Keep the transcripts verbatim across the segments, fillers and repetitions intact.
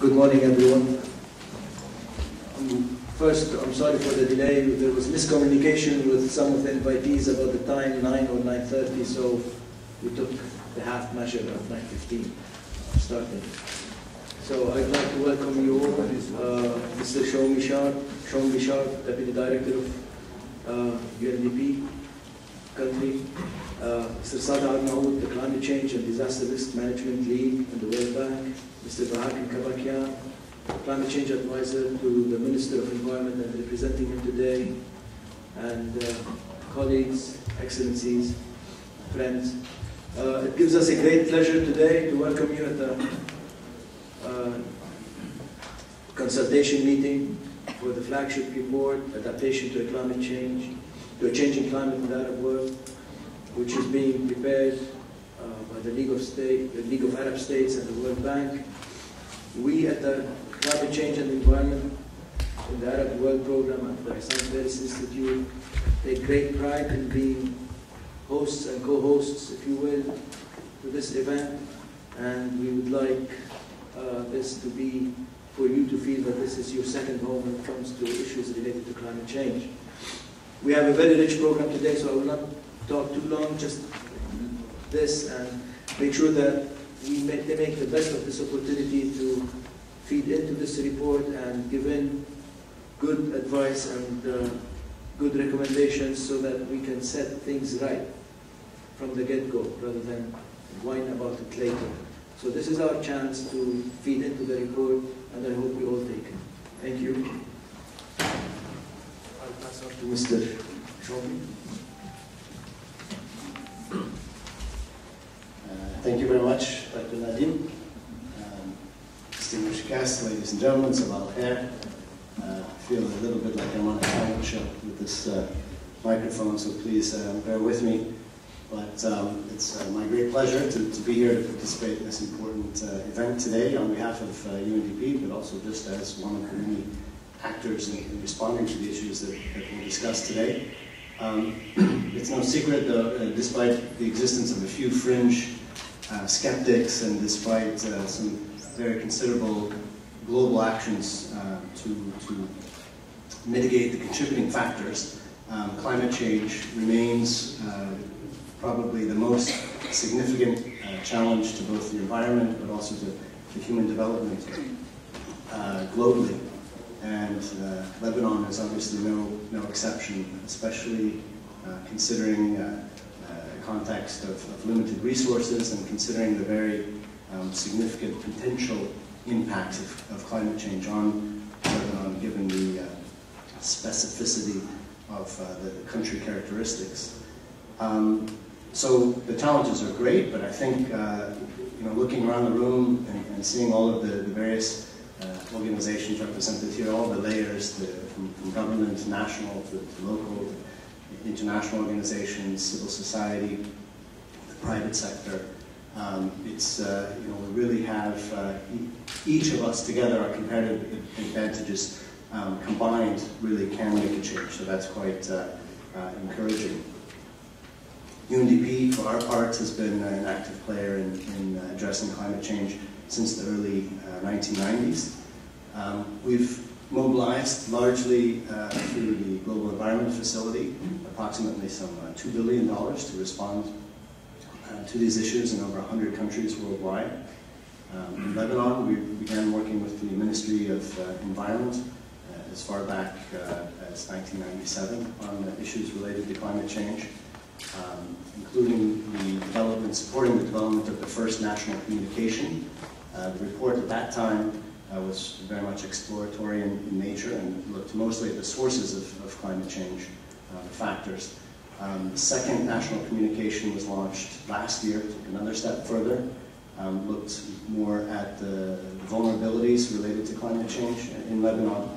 Good morning, everyone. Um, first, I'm sorry for the delay. There was miscommunication with some of the invitees about the time, nine or nine thirty, so we took the half measure of nine fifteen starting. So I'd like to welcome you all, uh, Mister Shoumi Shar, Shoumi Shar, Deputy Director of uh, U N D P country, uh, Mister Sadar Maud, the Climate Change and Disaster Risk Management League and the World Bank, Mister Vahakn Kabakian, Climate Change Advisor to the Minister of Environment and representing him today, and uh, colleagues, excellencies, friends. Uh, it gives us a great pleasure today to welcome you at the Uh, consultation meeting for the flagship report, Adaptation to a Climate Change, to a Changing Climate in the Arab World, which is being prepared uh, by the League of State, the League of Arab States and the World Bank. We at the Climate Change and Environment in the Arab World Programme at the Issam Fares Institute take great pride in being hosts and co-hosts, if you will, to this event, and we would like Uh, this to be for you to feel that this is your second home when it comes to issues related to climate change. We have a very rich program today, so I will not talk too long, just this, and make sure that we make, they make the best of this opportunity to feed into this report and give in good advice and uh, good recommendations so that we can set things right from the get-go rather than whine about it later. So this is our chance to feed into the report, and I hope we all take it. Thank you. I'll pass on to Mister Shoumi. Uh, thank you very much, Doctor Nadim. Um, distinguished guests, ladies and gentlemen, Sabah al-Khair. Uh, I feel a little bit like I'm on a talent show with this uh, microphone, so please uh, bear with me. But um, it's uh, my great pleasure to, to be here to participate in this important uh, event today on behalf of uh, U N D P, but also just as one of the many actors in, in responding to the issues that, that we'll discuss today. Um, it's no secret, though, uh, despite the existence of a few fringe uh, skeptics and despite uh, some very considerable global actions uh, to, to mitigate the contributing factors, um, climate change remains uh, probably the most significant uh, challenge to both the environment but also to, to human development uh, globally. And uh, Lebanon is obviously no, no exception, especially uh, considering uh, uh, the context of, of limited resources and considering the very um, significant potential impacts of, of climate change on Lebanon, given the uh, specificity of uh, the country characteristics. Um, So the challenges are great, but I think uh, you know, looking around the room and, and seeing all of the, the various uh, organizations represented here, all the layers, the, from, from government, national to, to local, to international organizations, civil society, the private sector, um, it's uh, you know, we really have uh, each of us together, our comparative advantages um, combined really can make a change. So that's quite uh, uh, encouraging. U N D P, for our part, has been an active player in, in addressing climate change since the early uh, nineteen nineties. Um, we've mobilized largely uh, through the Global Environment Facility, approximately some uh, two billion dollars to respond uh, to these issues in over one hundred countries worldwide. Um, in Lebanon, we began working with the Ministry of uh, Environment uh, as far back uh, as nineteen ninety-seven on uh, issues related to climate change. Um, including the development, supporting the development of the first national communication. Uh, the report at that time uh, was very much exploratory in, in nature and looked mostly at the sources of, of climate change uh, factors. Um, the second national communication was launched last year, took another step further, um, looked more at the vulnerabilities related to climate change in Lebanon,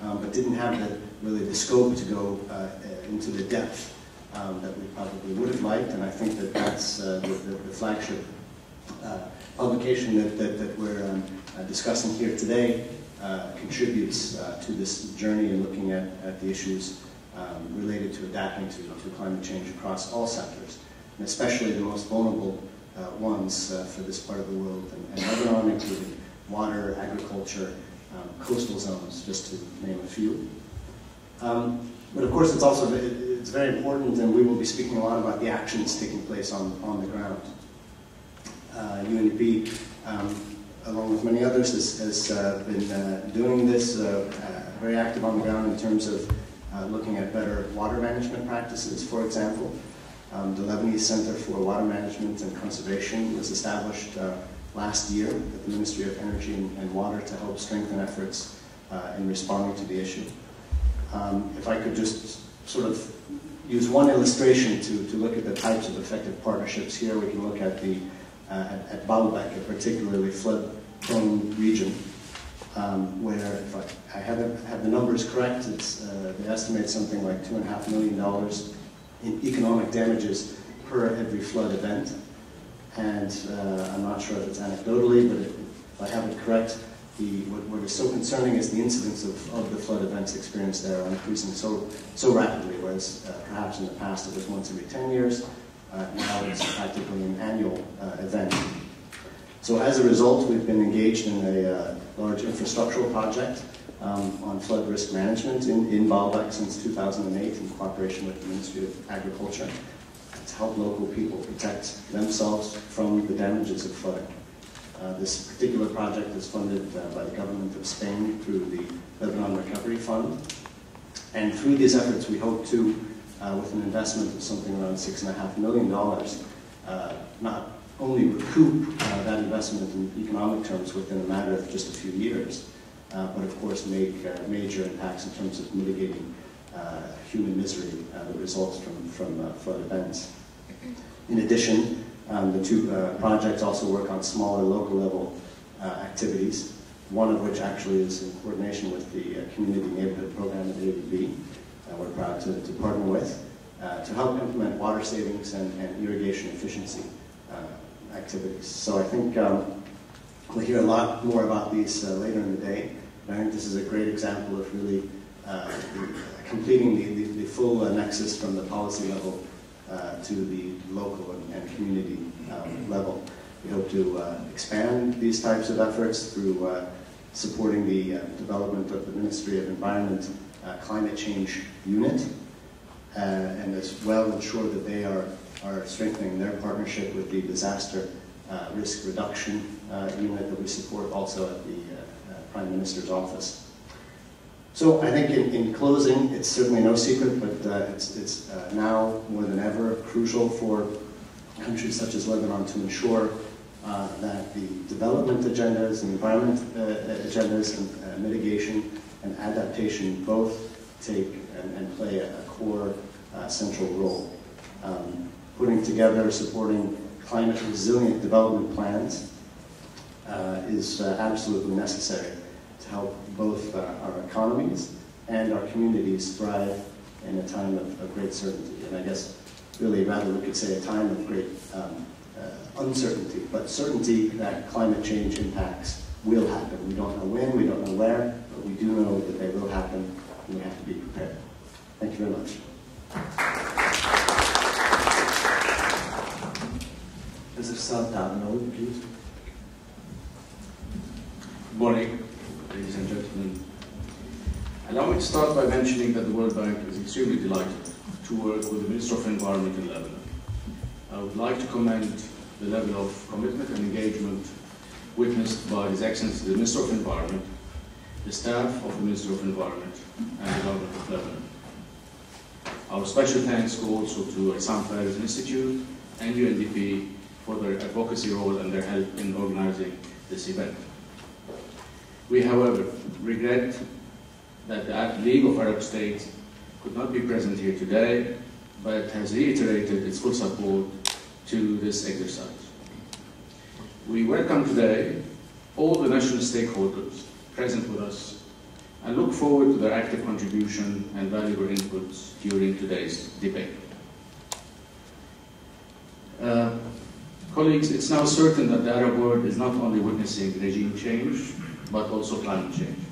um, but didn't have the, really the scope to go uh, into the depth Um, that we probably would have liked, and I think that that's uh, the, the, the flagship uh, publication that, that, that we're um, uh, discussing here today uh, contributes uh, to this journey in looking at, at the issues um, related to adapting to, to climate change across all sectors, and especially the most vulnerable uh, ones uh, for this part of the world and, and Lebanon, including water, agriculture, um, coastal zones, just to name a few. Um, but of course it's also it's very important, and we will be speaking a lot about the actions taking place on, on the ground. Uh, U N D P, um, along with many others, has, has uh, been uh, doing this, uh, uh, very active on the ground in terms of uh, looking at better water management practices, for example. Um, the Lebanese Center for Water Management and Conservation was established uh, last year at the Ministry of Energy and, and Water to help strengthen efforts uh, in responding to the issue. Um, if I could just sort of use one illustration to, to look at the types of effective partnerships here, we can look at the uh, at, at Baalbek, a particularly flood-prone region, um, where if I, I haven't had the numbers correct, it's, uh, they estimate something like two and a half million dollars in economic damages per every flood event. And uh, I'm not sure if it's anecdotally, but it, if I have it correct, the, what, what is so concerning is the incidence of, of the flood events experienced there are increasing so, so rapidly, whereas uh, perhaps in the past it was once every ten years, uh, now it's practically an annual uh, event. So as a result, we've been engaged in a uh, large infrastructural project Um, on flood risk management in, in Baalbek since two thousand eight in cooperation with the Ministry of Agriculture to help local people protect themselves from the damages of flooding. Uh, this particular project is funded uh, by the government of Spain through the Lebanon Recovery Fund. And through these efforts, we hope to, uh, with an investment of something around six and a half million dollars, uh, not only recoup uh, that investment in economic terms within a matter of just a few years, Uh, but of course make uh, major impacts in terms of mitigating uh, human misery uh, that results from, from uh, flood events. In addition, um, the two uh, projects also work on smaller local level uh, activities, one of which actually is in coordination with the uh, Community Neighborhood Program at A B B, that we're proud to, to partner with, uh, to help implement water savings and, and irrigation efficiency uh, activities. So I think um, we'll hear a lot more about these uh, later in the day. I think this is a great example of really uh, completing the, the, the full uh, nexus from the policy level uh, to the local and, and community um, level. We hope to uh, expand these types of efforts through uh, supporting the uh, development of the Ministry of Environment uh, Climate Change Unit, uh, and as well ensure that they are, are strengthening their partnership with the Disaster uh, Risk Reduction uh, Unit that we support also at the uh, Prime Minister's office. So I think in, in closing, it's certainly no secret, but uh, it's, it's uh, now more than ever crucial for countries such as Lebanon to ensure uh, that the development agendas and environment uh, agendas and uh, mitigation and adaptation both take and, and play a, a core uh, central role. Um, putting together, supporting climate resilient development plans Uh, is uh, absolutely necessary to help both uh, our economies and our communities thrive in a time of, of great certainty. And I guess really rather we could say a time of great um, uh, uncertainty, but certainty that climate change impacts will happen. We don't know when, we don't know where, but we do know that they will happen and we have to be prepared. Thank you very much. Mister Sadar Maud, please. Good morning, ladies and gentlemen. Allow me to start by mentioning that the World Bank is extremely delighted to work with the Minister of Environment in Lebanon. I would like to commend the level of commitment and engagement witnessed by His Excellency the Minister of Environment, the staff of the Minister of Environment, and the government of Lebanon. Our special thanks go also to Issam Fares Institute and U N D P for their advocacy role and their help in organizing this event. We, however, regret that the League of Arab States could not be present here today, but has reiterated its full support to this exercise. We welcome today all the national stakeholders present with us and look forward to their active contribution and valuable inputs during today's debate. Uh, colleagues, it's now certain that the Arab world is not only witnessing regime change, but also climate change.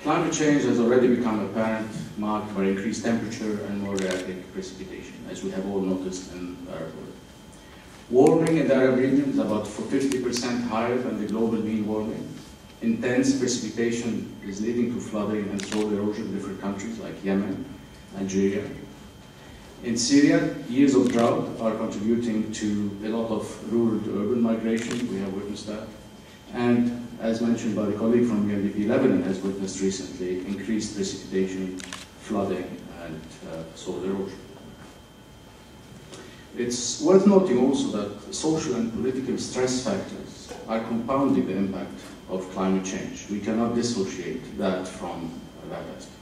Climate change has already become apparent, marked by increased temperature and more erratic precipitation, as we have all noticed in the Arab world. Warming in the Arab region is about fifty percent higher than the global mean warming. Intense precipitation is leading to flooding and soil erosion in different countries like Yemen, Nigeria. In Syria, years of drought are contributing to a lot of rural to urban migration. We have witnessed that. And as mentioned by the colleague from U N D P, Lebanon has witnessed recently increased precipitation, flooding, and uh, soil erosion. It's worth noting also that social and political stress factors are compounding the impact of climate change. We cannot dissociate that from that aspect.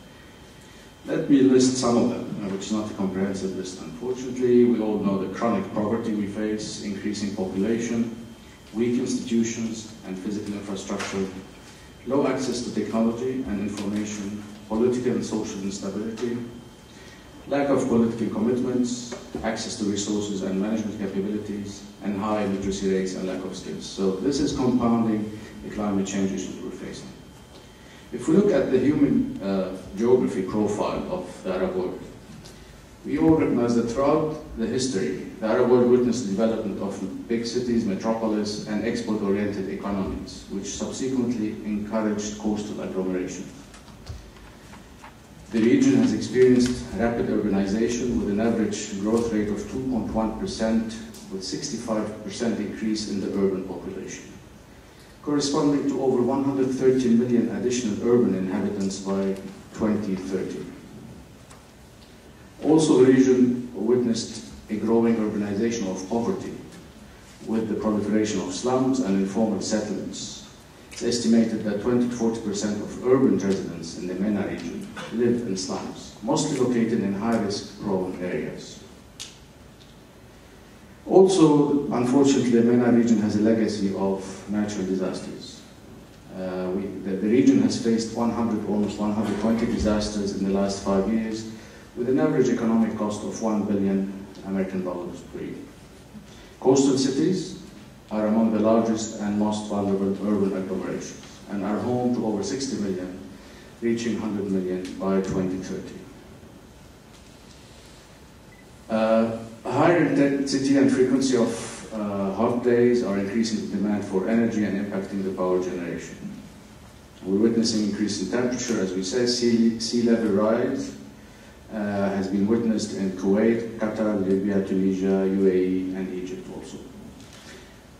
Let me list some of them, which is not a comprehensive list, unfortunately. We all know the chronic poverty we face, increasing population, weak institutions and physical infrastructure, low access to technology and information, political and social instability, lack of political commitments, access to resources and management capabilities, and high literacy rates and lack of skills. So this is compounding the climate change issues we're facing. If we look at the human uh, geography profile of the Arab world, we all recognize that throughout the history, the Arab world witnessed the development of big cities, metropolis, and export-oriented economies, which subsequently encouraged coastal agglomeration. The region has experienced rapid urbanization with an average growth rate of two point one percent, with sixty-five percent increase in the urban population, corresponding to over one hundred thirty million additional urban inhabitants by twenty thirty. Also, the region witnessed a growing urbanization of poverty with the proliferation of slums and informal settlements. It's estimated that twenty to forty percent of urban residents in the MENA region live in slums, mostly located in high-risk prone areas. Also, unfortunately, the MENA region has a legacy of natural disasters. Uh, we, the, the region has faced one hundred, almost one hundred twenty disasters in the last five years, with an average economic cost of one billion American dollars per year. Coastal cities are among the largest and most vulnerable urban agglomerations, and are home to over sixty million, reaching one hundred million by twenty thirty. Uh, a higher intensity and frequency of uh, hot days are increasing the demand for energy and impacting the power generation. We're witnessing increase in temperature, as we say, sea, sea level rise uh, has been witnessed in Kuwait, Qatar, Libya, Tunisia, U A E, and Egypt also.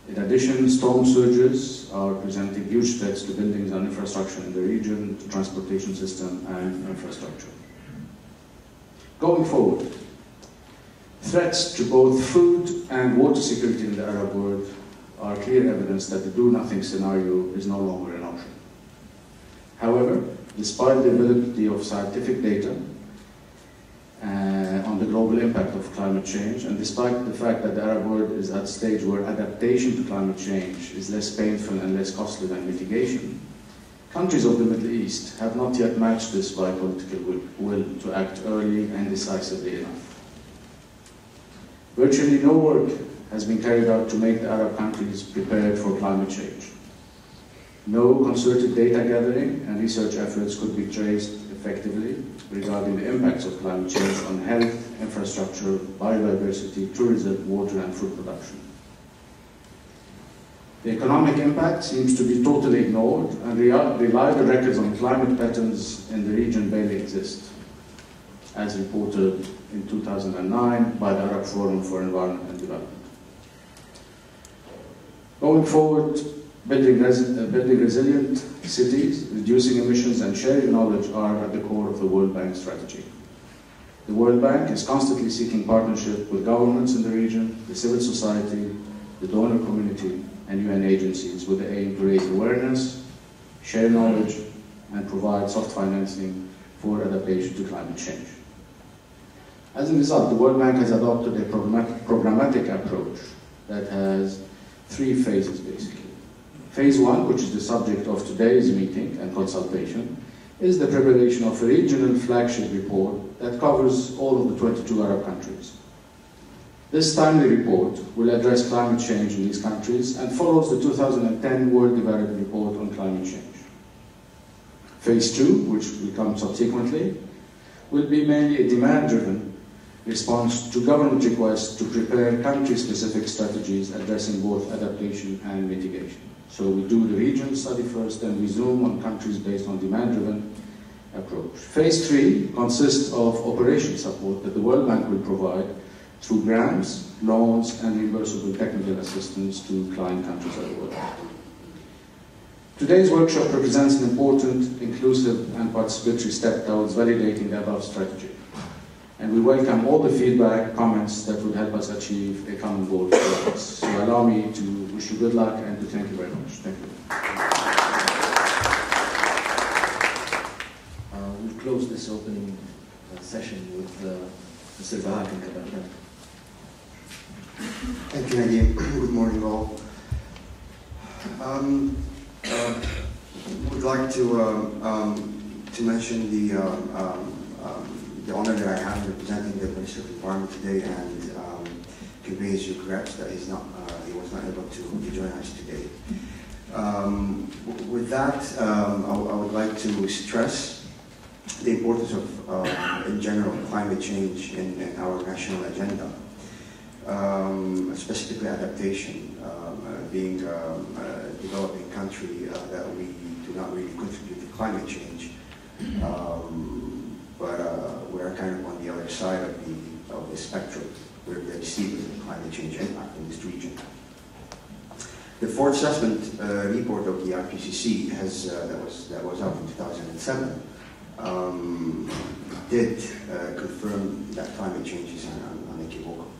In addition, storm surges are presenting huge threats to buildings and infrastructure in the region, to transportation system and infrastructure. Going forward, threats to both food and water security in the Arab world are clear evidence that the do-nothing scenario is no longer an option. However, despite the availability of scientific data Uh, on the global impact of climate change, and despite the fact that the Arab world is at a stage where adaptation to climate change is less painful and less costly than mitigation, countries of the Middle East have not yet matched this by political will, will to act early and decisively enough. Virtually no work has been carried out to make the Arab countries prepared for climate change. No concerted data gathering and research efforts could be traced effectively regarding the impacts of climate change on health, infrastructure, biodiversity, tourism, water, and food production. The economic impact seems to be totally ignored, and reliable records on climate patterns in the region barely exist, as reported in two thousand nine by the Arab Forum for Environment and Development. Going forward, Building, res uh, building resilient cities, reducing emissions, and sharing knowledge are at the core of the World Bank strategy. The World Bank is constantly seeking partnership with governments in the region, the civil society, the donor community, and U N agencies with the aim to raise awareness, share knowledge, and provide soft financing for adaptation to climate change. As a result, the World Bank has adopted a programmatic, programmatic approach that has three phases, basically. Phase one, which is the subject of today's meeting and consultation, is the preparation of a regional flagship report that covers all of the twenty-two Arab countries. This timely report will address climate change in these countries and follows the two thousand ten World Development Report on climate change. Phase two, which will come subsequently, will be mainly a demand-driven response to government requests to prepare country-specific strategies addressing both adaptation and mitigation. So we do the region study first, then we zoom on countries based on demand-driven approach. Phase three consists of operation support that the World Bank will provide through grants, loans, and reimbursable technical assistance to client countries at the World Bank. Today's workshop represents an important, inclusive, and participatory step towards validating the above strategy. And we welcome all the feedback, comments that would help us achieve a common goal for us. So allow me to wish you good luck and to thank you very much. Thank you. Uh, we'll close this opening uh, session with uh, Mister Vahakn Kabakian. Thank you, Nadim. Good morning, all. Um, uh, would like to um, um, to mention the. Uh, um, um, the honor that I have representing the Minister of Environment today and um, conveys your regrets that he's not, uh, he was not able to, to join us today. Um, with that, um, I, I would like to stress the importance of, uh, in general, climate change in, in our national agenda, um, specifically adaptation, um, uh, being um, a developing country uh, that we do not really contribute to climate change. Um, But uh, we're kind of on the other side of the, of the spectrum. We're the receivers of climate change impact in this region. The fourth assessment uh, report of the I P C C has, uh, that, was, that was out in two thousand seven um, did uh, confirm that climate change is unequivocal.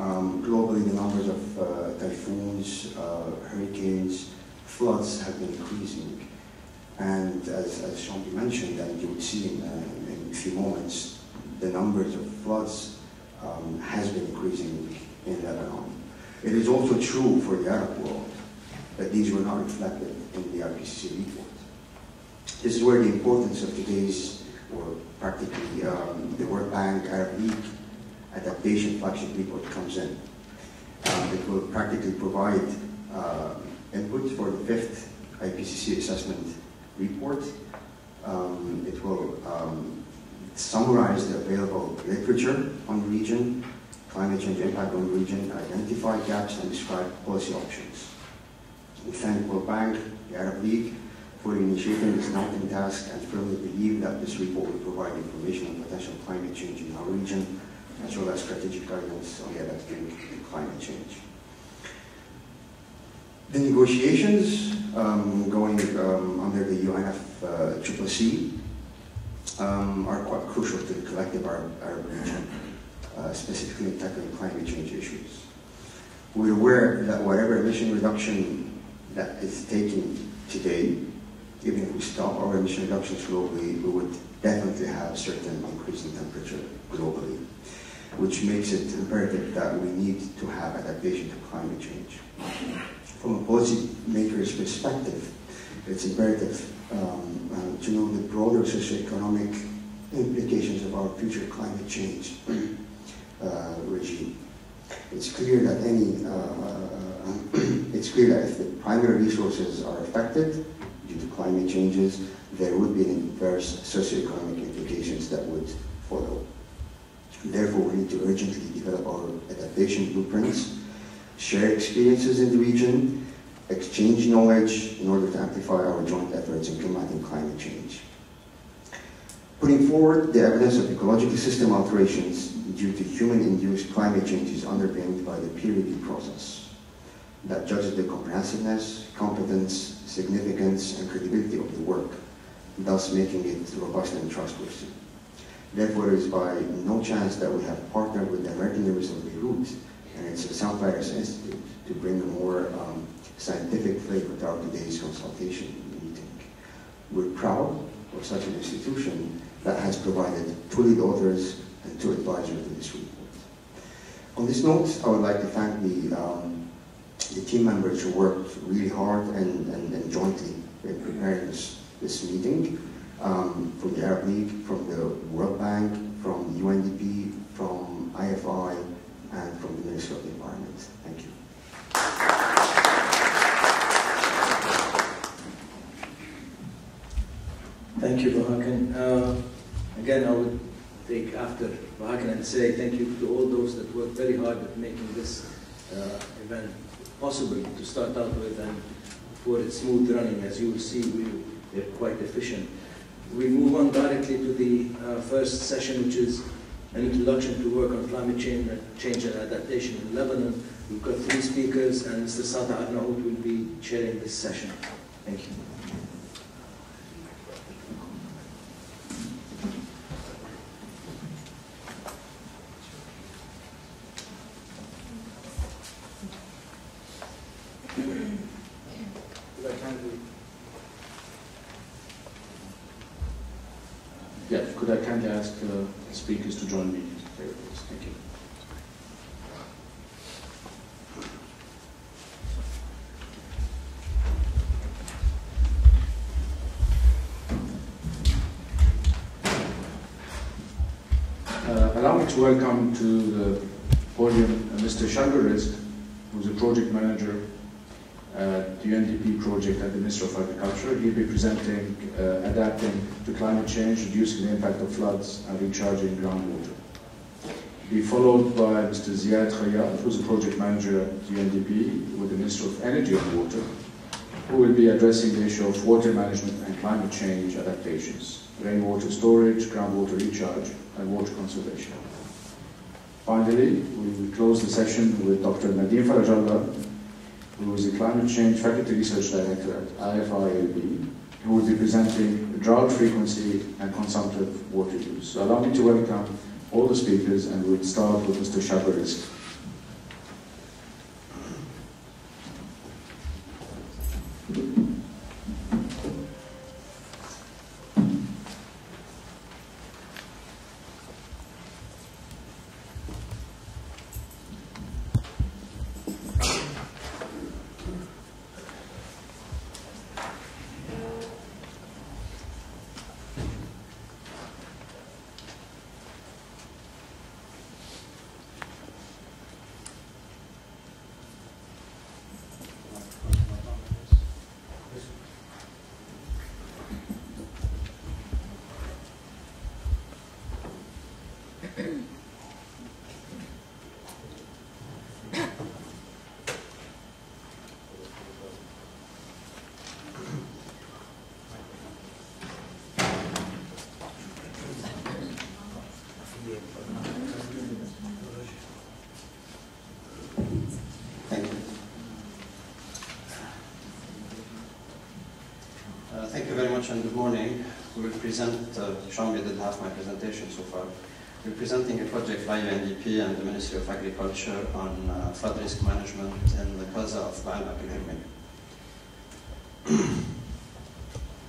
Um, globally, the numbers of uh, typhoons, uh, hurricanes, floods have been increasing. And as, as Shoumi mentioned, and you will see in, uh, in a few moments, the numbers of floods um, has been increasing in Lebanon. It is also true for the Arab world that these were not reflected in the I P C C report. This is where the importance of today's, or practically um, the World Bank Arab League Adaptation Flagship Report comes in. Um, it will practically provide uh, input for the fifth I P C C assessment report. Um, it will um, summarize the available literature on the region, climate change impact on the region, identify gaps, and describe policy options. We thank World Bank, the Arab League, for initiating this mounting task and firmly believe that this report will provide information on potential climate change in our region, as well as strategic guidance on the adaptation to climate change. The negotiations um, going um, under the U N F C C C uh, um, are quite crucial to the collective Arab, Arab region, uh, specifically in tackling climate change issues. We're aware that whatever emission reduction that is taken today, even if we stop our emission reductions globally, we would definitely have certain increase in temperature globally, which makes it imperative that we need to have adaptation to climate change. From a policy maker's perspective, it's imperative um, uh, to know the broader socioeconomic implications of our future climate change uh, regime. It's clear that any uh, it's clear that if the primary resources are affected due to climate changes, there would be adverse socioeconomic implications that would follow. Therefore, we need to urgently develop our adaptation blueprints, share experiences in the region, exchange knowledge in order to amplify our joint efforts in combating climate change. Putting forward the evidence of ecological system alterations due to human-induced climate change is underpinned by the peer review process that judges the comprehensiveness, competence, significance, and credibility of the work, thus making it robust and trustworthy. Therefore, it is by no chance that we have partnered with the American University of Beirut and its Issam Fares Institute to bring a more um, scientific flavor to our today's consultation meeting. We're proud of such an institution that has provided two lead authors and two advisors to this report. On this note, I would like to thank the, um, the team members who worked really hard and, and, and jointly in preparing this, this meeting, um, from the Arab League, from the World Bank, from the U N D P, from I F I, and from the Ministry of the Environment. Thank you. Thank you, Vahakn. Uh, again, I would take after Vahakn and say thank you to all those that worked very hard at making this uh, event possible to start out with and for its smooth running. As you will see, we, they're quite efficient. We move on directly to the uh, first session, which is an introduction to work on climate change, change and adaptation in Lebanon. We've got three speakers, and Mister Sadar Maud will be chairing this session. Thank you. Yeah, could I kindly ask uh, speakers to join me? Thank you. Uh, allow me to welcome to the podium uh, Mister Shandarisk, who is a project manager at the U N D P project at the Ministry of Agriculture. He'll be presenting uh, adapting to climate change, reducing the impact of floods, and recharging groundwater. Be followed by Mister Ziad Khayat, who's a project manager at U N D P with the Ministry of Energy and Water, who will be addressing the issue of water management and climate change adaptations, rainwater storage, groundwater recharge, and water conservation. Finally, we will close the session with Doctor Nadim Farajalla, who is the Climate Change Faculty Research Director at I F P R I, who will be presenting drought frequency and consumptive water use. So allow me to welcome all the speakers, and we'll start with Mister Shandarisk. And good morning. We will present, uh, Shoumi did half my presentation so far. We're presenting a project by U N D P and the Ministry of Agriculture on uh, flood risk management in the plaza of Ba'al Abdelhamid.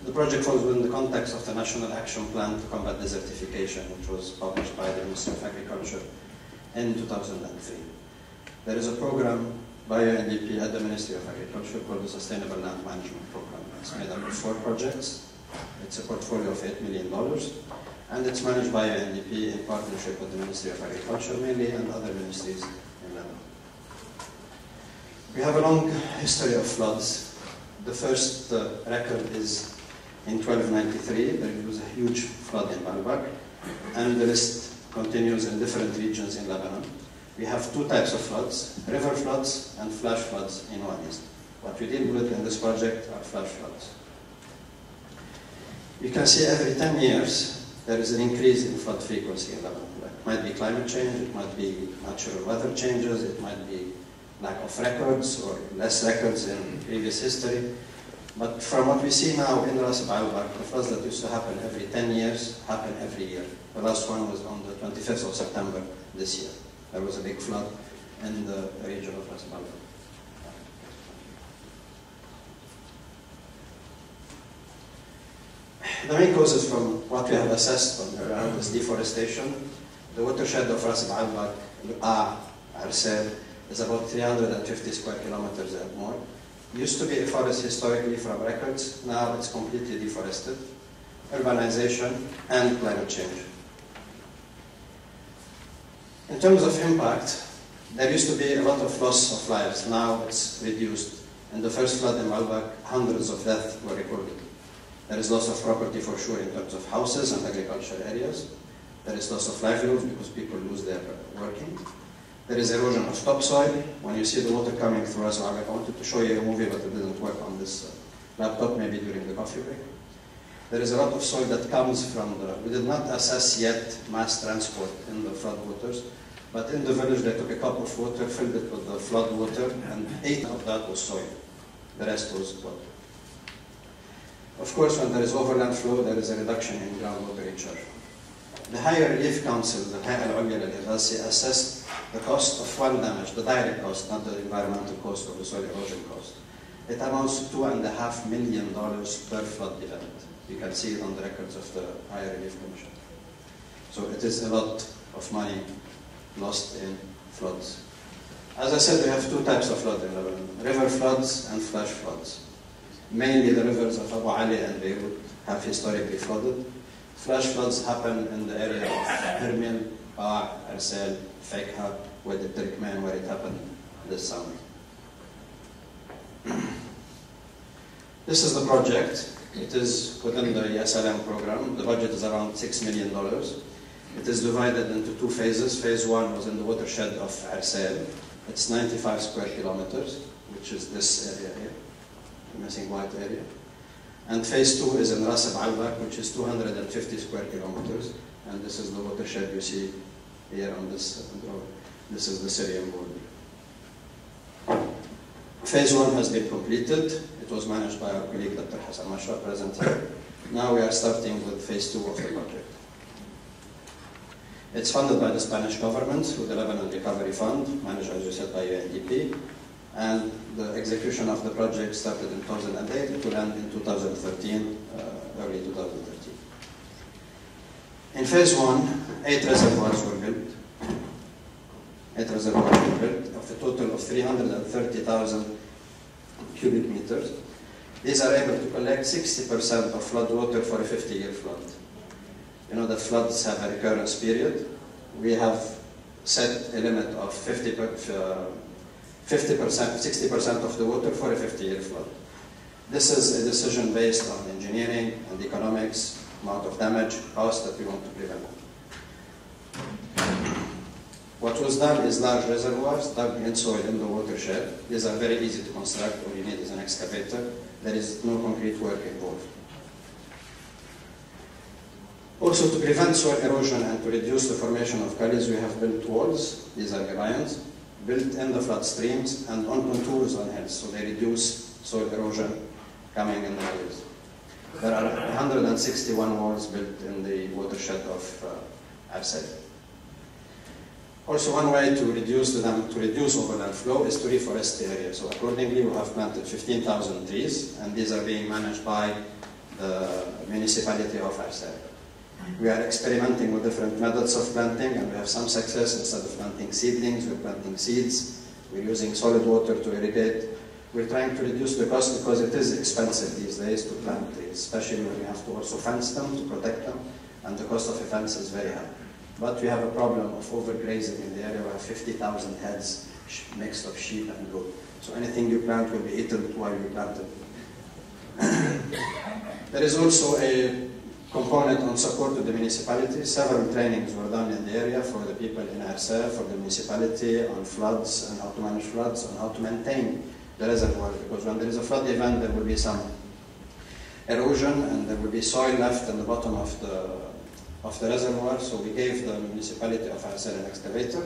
The project falls within the context of the National Action Plan to Combat Desertification, which was published by the Ministry of Agriculture in two thousand three. There is a program by U N D P at the Ministry of Agriculture called the Sustainable Land Management Program. It's made up of four projects. It's a portfolio of eight million dollars. And it's managed by U N D P in partnership with the Ministry of Agriculture mainly and other ministries in Lebanon. We have a long history of floods. The first uh, record is in twelve ninety-three. There was a huge flood in Baalbek. And the list continues in different regions in Lebanon. We have two types of floods, river floods and flash floods in one east. What we deal with in this project are flash floods. You can see every ten years there is an increase in flood frequency in Lebanon. It might be climate change, it might be natural weather changes, it might be lack of records or less records in previous history. But from what we see now in Ras Baalbek, the floods that used to happen every ten years happen every year. The last one was on the twenty-fifth of September this year. There was a big flood in the region of Ras Baalbek. The main causes from what we have assessed on the ground is deforestation. The watershed of Ras Baalbek, Lu'a, Arsel, is about three hundred fifty square kilometers and more. It used to be a forest historically from records. Now it's completely deforested. Urbanization and climate change. In terms of impact, there used to be a lot of loss of lives. Now it's reduced. In the first flood in Baalbek, hundreds of deaths were recorded. There is loss of property for sure in terms of houses and agricultural areas. There is loss of livelihood because people lose their working. There is erosion of topsoil. When you see the water coming through us, I wanted to show you a movie, but it didn't work on this laptop, maybe during the coffee break. There is a lot of soil that comes from the, we did not assess yet mass transport in the floodwaters, but in the village they took a cup of water, filled it with the flood water, and eight of that was soil. The rest was water. Of course, when there is overland flow, there is a reduction in groundwater recharge. The Higher Relief Council, the Hay'a al-Ulya lil-Ighasi, assessed the cost of flood damage, the direct cost, not the environmental cost or the soil erosion cost. It amounts to two and a half million dollars per flood event. You can see it on the records of the Higher Relief Commission. So it is a lot of money lost in floods. As I said, we have two types of floods in Lebanon: river floods and flash floods. Mainly the rivers of Abu Ali and Beirut have historically flooded. Flash floods happen in the area of Hermil, Ba'a, Arsal, Faykha, where the Turkmen, where it happened this summer. This is the project. It is within the Yasalam program. The budget is around six million dollars. It is divided into two phases. Phase one was in the watershed of Arsal. It's ninety-five square kilometers, which is this area here, the missing white area. And phase two is in Ras Al-Albak, which is two hundred fifty square kilometers. And this is the watershed you see here on this drawing. This is the Syrian border. Phase one has been completed. It was managed by our colleague, Doctor Hassan Mashra, present here. Now we are starting with phase two of the project. It's funded by the Spanish government through the Lebanon Recovery Fund, managed, as you said, by U N D P. And the execution of the project started in two thousand eight. It will end in two thousand thirteen, uh, early two thousand thirteen. In phase one, eight reservoirs were built. Eight reservoirs were built of a total of three hundred thirty thousand cubic meters. These are able to collect sixty percent of flood water for a fifty-year flood. You know that floods have a recurrence period. We have set a limit of fifty percent, sixty percent of the water for a fifty-year flood. This is a decision based on engineering and economics, amount of damage, cost that we want to prevent. What was done is large reservoirs dug in soil in the watershed. These are very easy to construct. All you need is an excavator. There is no concrete work involved. Also, to prevent soil erosion and to reduce the formation of gullies, we have built walls. These are gabions built in the flood streams and on contours on hills, so they reduce soil erosion coming in the gullies. There are one hundred sixty-one walls built in the watershed of uh, Arsal. Also, one way to reduce the dam to reduce overland flow is to reforest the area. So, accordingly, we have planted fifteen thousand trees, and these are being managed by the municipality of Arsal. We are experimenting with different methods of planting, and we have some success. Instead of planting seedlings, we're planting seeds. We're using solid water to irrigate. We're trying to reduce the cost because it is expensive these days to plant trees, especially when we have to also fence them to protect them, and the cost of a fence is very high. But we have a problem of overgrazing in the area. We have fifty thousand heads mixed of sheep and goat. So anything you plant will be eaten while you plant it. There is also a component on support to the municipality. Several trainings were done in the area for the people in Arsal, for the municipality, on floods and how to manage floods, on how to maintain the reservoir. Because when there is a flood event, there will be some erosion and there will be soil left in the bottom of the, of the reservoir. So we gave the municipality of Arsal an excavator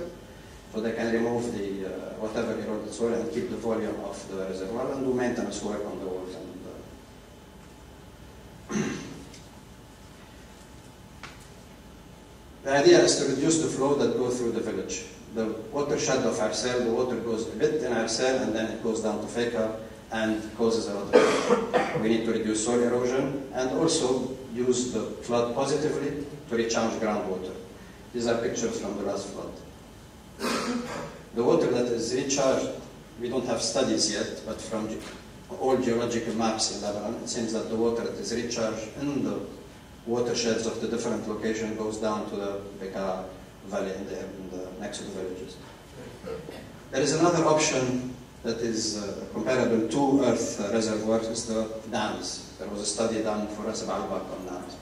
so they can remove the uh, whatever eroded soil and keep the volume of the reservoir and do maintenance work on the walls. The idea is to reduce the flow that goes through the village. The watershed of Arsal, the water goes a bit in Arsal and then it goes down to Faykha and causes a lot of erosion. We need to reduce soil erosion and also use the flood positively to recharge groundwater. These are pictures from the last flood. The water that is recharged, we don't have studies yet, but from all geological maps in Lebanon, it seems that the water that is recharged in the watersheds of the different location goes down to the Bekaa Valley in the, in the next to the villages. There is another option that is uh, comparable to earth reservoirs, is the dams. There was a study done for Ras Al-Albak on dams.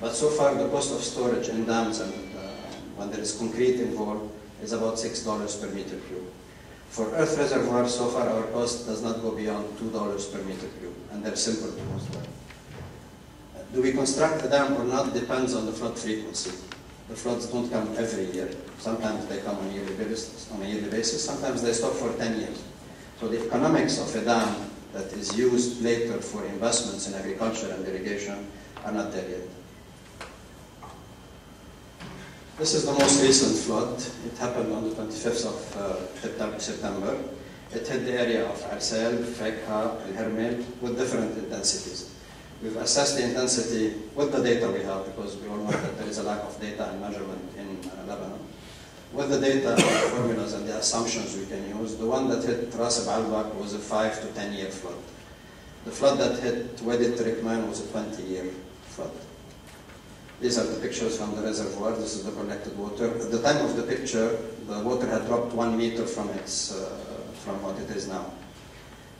But so far, the cost of storage in dams and uh, when there is concrete involved is about six dollars per meter cube. For earth reservoirs, so far our cost does not go beyond two dollars per meter cube, and they're simple to construct. Do we construct a dam or not depends on the flood frequency. The floods don't come every year. Sometimes they come on a yearly basis, on a yearly basis. Sometimes they stop for ten years. So the economics of a dam that is used later for investments in agriculture and irrigation are not there yet. This is the most recent flood. It happened on the twenty-fifth of uh, September. It hit the area of Arsal, Fekha, El Hermel with different intensities. We've assessed the intensity with the data we have, because we all know that there is a lack of data and measurement in uh, Lebanon. With the data, the formulas, and the assumptions we can use, the one that hit Ras Al Bak was a five to ten year flood. The flood that hit Wadi Turkman was a twenty year flood. These are the pictures from the reservoir. This is the collected water. At the time of the picture, the water had dropped one meter from its, uh, from what it is now.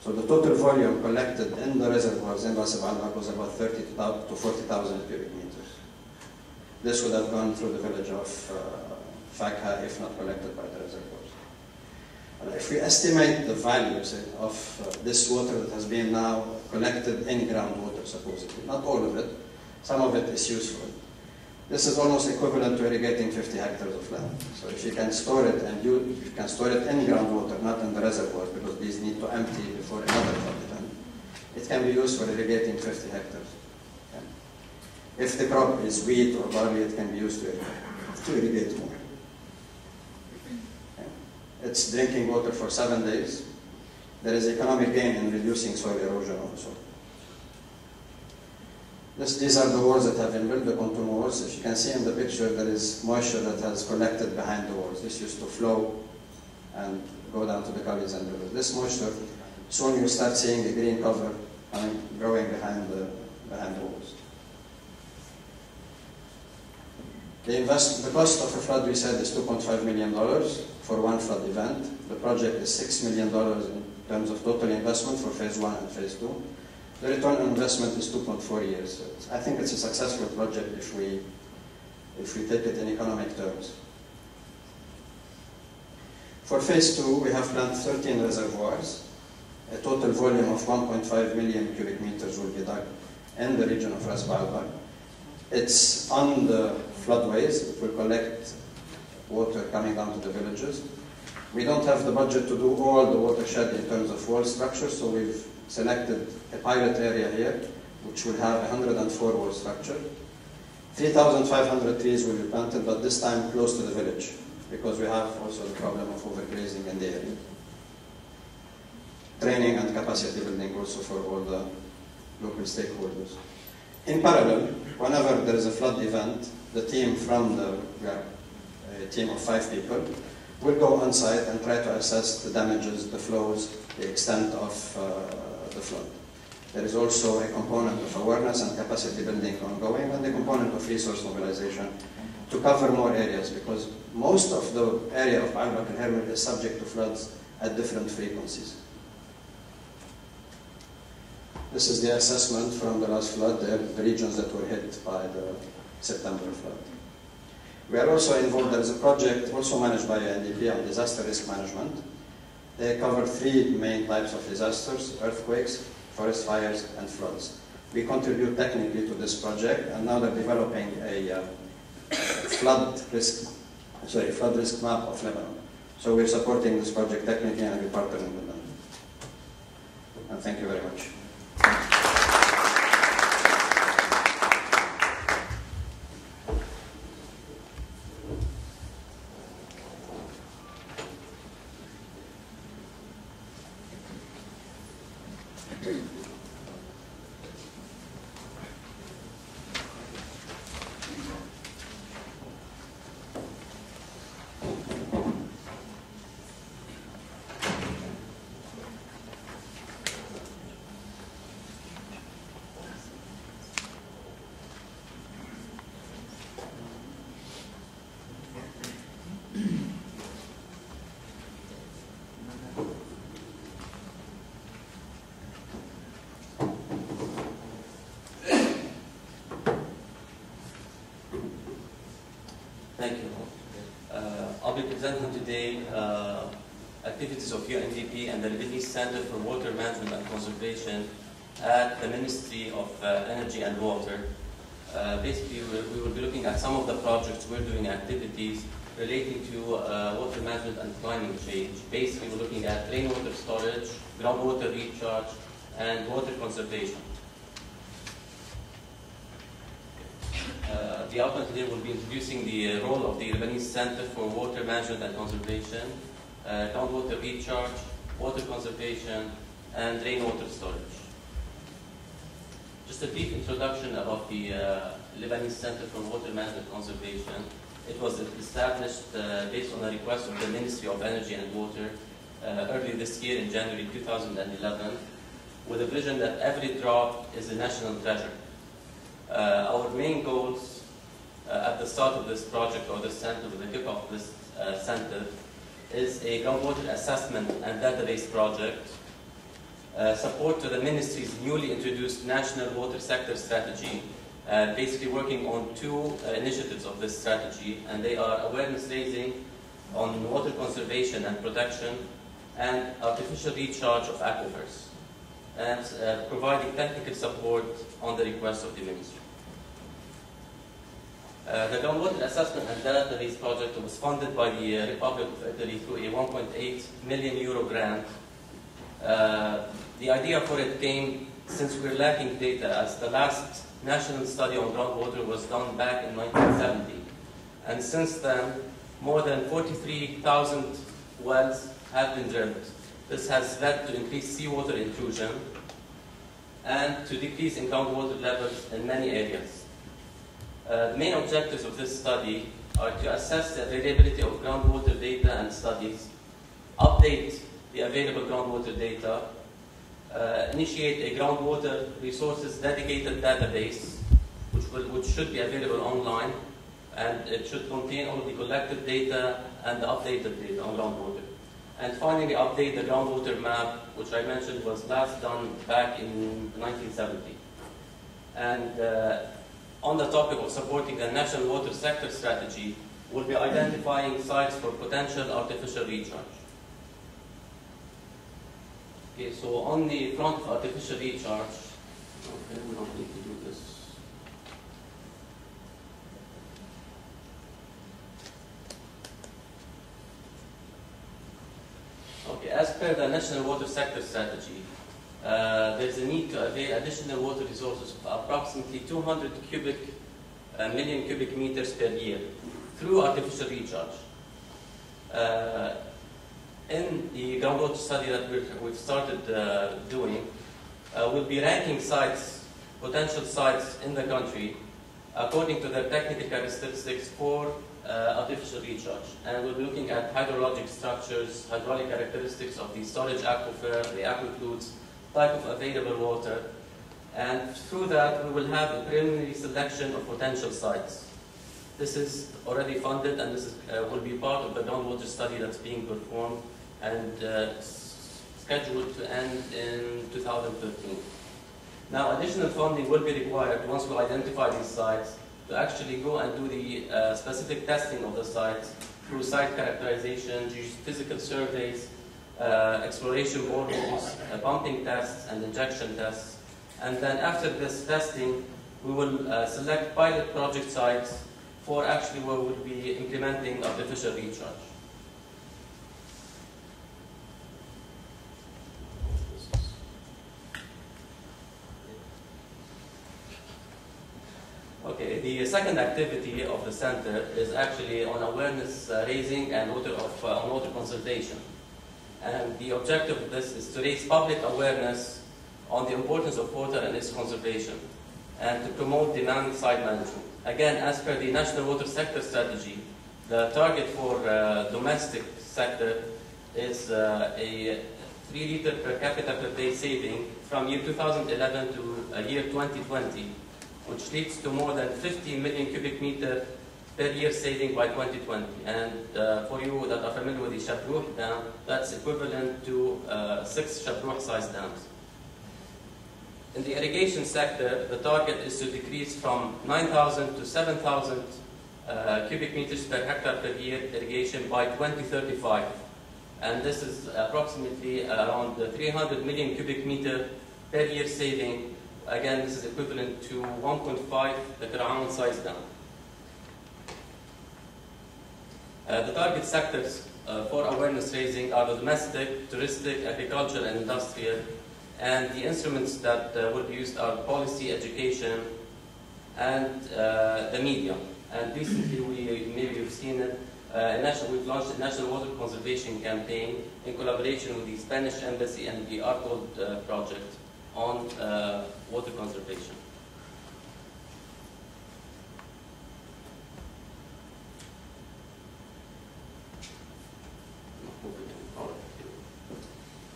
So the total volume collected in the reservoirs in Ras Al Bak was about thirty to forty thousand cubic meters. This would have gone through the village of uh, Faqha if not collected by the reservoirs. And if we estimate the values of uh, this water that has been now collected in groundwater, supposedly, not all of it, some of it is useful. This is almost equivalent to irrigating fifty hectares of land. So if you can store it, and you, you can store it in groundwater, not in the reservoirs, because these need to empty before another flood event, it can be used for irrigating fifty hectares. Okay. If the crop is wheat or barley, it can be used to irrigate, to irrigate more. Okay. It's drinking water for seven days. There is economic gain in reducing soil erosion also. This, these are the walls that have been built, the pontoon walls. If you can see in the picture, there is moisture that has collected behind the walls. This used to flow and go down to the gullies and rivers. This moisture, soon you start seeing the green cover growing behind the, behind the walls. The, invest, the cost of a flood, we said, is two point five million dollars for one flood event. The project is six million dollars in terms of total investment for phase one and phase two. The return on investment is two point four years. I think it's a successful project if we, if we take it in economic terms. For phase two, we have planned thirteen reservoirs. A total volume of one point five million cubic meters will be dug in the region of Ras Al Bak. It's on the floodways. It will collect water coming down to the villages. We don't have the budget to do all the watershed in terms of wall structure, so we've selected a pilot area here, which will have one hundred four wall structure. three thousand five hundred trees will be planted, but this time close to the village, because we have also the problem of overgrazing in the area. Training and capacity building also for all the local stakeholders. In parallel, whenever there is a flood event, the team from the yeah, a team of five people will go on site and try to assess the damages, the flows, the extent of uh, the flood. There is also a component of awareness and capacity building ongoing, and the component of resource mobilization to cover more areas, because most of the area of Al Bak and Hermel is subject to floods at different frequencies. This is the assessment from the last flood, the, the regions that were hit by the September flood. We are also involved, there is a project also managed by U N D P on disaster risk management. They cover three main types of disasters: earthquakes, forest fires, and floods. We contribute technically to this project, and now they're developing a uh, flood risk, sorry, flood risk map of Lebanon. So we're supporting this project technically, and we're partnering with them. And thank you very much. Thank you. Uh, I'll be presenting today uh, activities of U N D P and the Lebanese Center for Water Management and Conservation at the Ministry of uh, Energy and Water. Uh, basically, we will be looking at some of the projects we're doing, activities relating to uh, water management and climate change. Basically, we're looking at rainwater storage, groundwater recharge, and water conservation. Uh, the outline today will be introducing the uh, role of the Lebanese Center for Water Management and Conservation, uh, groundwater recharge, water conservation, and rainwater storage. Just a brief introduction about the uh, Lebanese Center for Water Management and Conservation. It was established uh, based on a request of the Ministry of Energy and Water uh, early this year in January two thousand eleven, with a vision that every drop is a national treasure. Uh, our main goals uh, at the start of this project, or the center, with the kickoff of this uh, center, is a groundwater assessment and database project, uh, support to the ministry's newly introduced national water sector strategy, uh, basically working on two uh, initiatives of this strategy, and they are awareness raising on water conservation and protection, and artificial recharge of aquifers, and uh, providing technical support on the request of the ministry. Uh, the groundwater assessment and database project was funded by the uh, Republic of Italy through a one point eight million euro grant. Uh, the idea for it came since we're lacking data, as the last national study on groundwater was done back in nineteen seventy. And since then, more than forty-three thousand wells have been drilled. This has led to increased seawater intrusion and to decrease in groundwater levels in many areas. Uh, the main objectives of this study are to assess the reliability of groundwater data and studies, update the available groundwater data, uh, initiate a groundwater resources dedicated database, which, will, which should be available online, and it should contain all the collected data and the updated data on groundwater. And finally, update the groundwater map, which I mentioned was last done back in nineteen seventy. And uh, on the topic of supporting the national water sector strategy, we'll be identifying sites for potential artificial recharge. Okay, so on the front of artificial recharge, okay, we don't need to do this. Okay, as per the National Water Sector Strategy, uh, there is a need to avail additional water resources of approximately two hundred cubic, uh, million cubic meters per year through artificial recharge. Uh, in the groundwater study that we've started uh, doing, uh, we'll be ranking sites, potential sites in the country, according to their technical characteristics for Uh, artificial recharge, and we'll be looking at hydrologic structures, hydraulic characteristics of the storage aquifer, the aquifluids, type of available water, and through that we will have a preliminary selection of potential sites. This is already funded, and this is, uh, will be part of the groundwater study that's being performed and uh, scheduled to end in two thousand thirteen. Now, additional funding will be required once we identify these sites, to actually go and do the uh, specific testing of the sites through site characterization, geophysical surveys, uh, exploration boreholes, uh, pumping tests, and injection tests. And then after this testing, we will uh, select pilot project sites for actually where we'll be implementing artificial recharge. Okay, the second activity of the center is actually on awareness uh, raising and water of, uh, on water conservation. And the objective of this is to raise public awareness on the importance of water and its conservation, and to promote demand side management. Again, as per the National Water Sector Strategy, the target for uh, domestic sector is uh, a three liter per capita per day saving from year two thousand eleven to uh, year twenty twenty. Which leads to more than fifty million cubic meter per year saving by twenty twenty. And uh, for you that are familiar with the Shabruh dam, that's equivalent to uh, six Shabruh-sized dams. In the irrigation sector, the target is to decrease from nine thousand to seven thousand uh, uh, cubic meters per hectare per year irrigation by twenty thirty-five. And this is approximately around three hundred million cubic meter per year saving. Again, this is equivalent to one point five the Qarahan size dam. Uh, the target sectors uh, for awareness raising are the domestic, touristic, agriculture, and industrial. And the instruments that uh, will be used are policy, education, and uh, the media. And recently, we maybe you've seen it. Uh, national, we've launched a national water conservation campaign in collaboration with the Spanish embassy and the R-Code uh, project on uh, water conservation.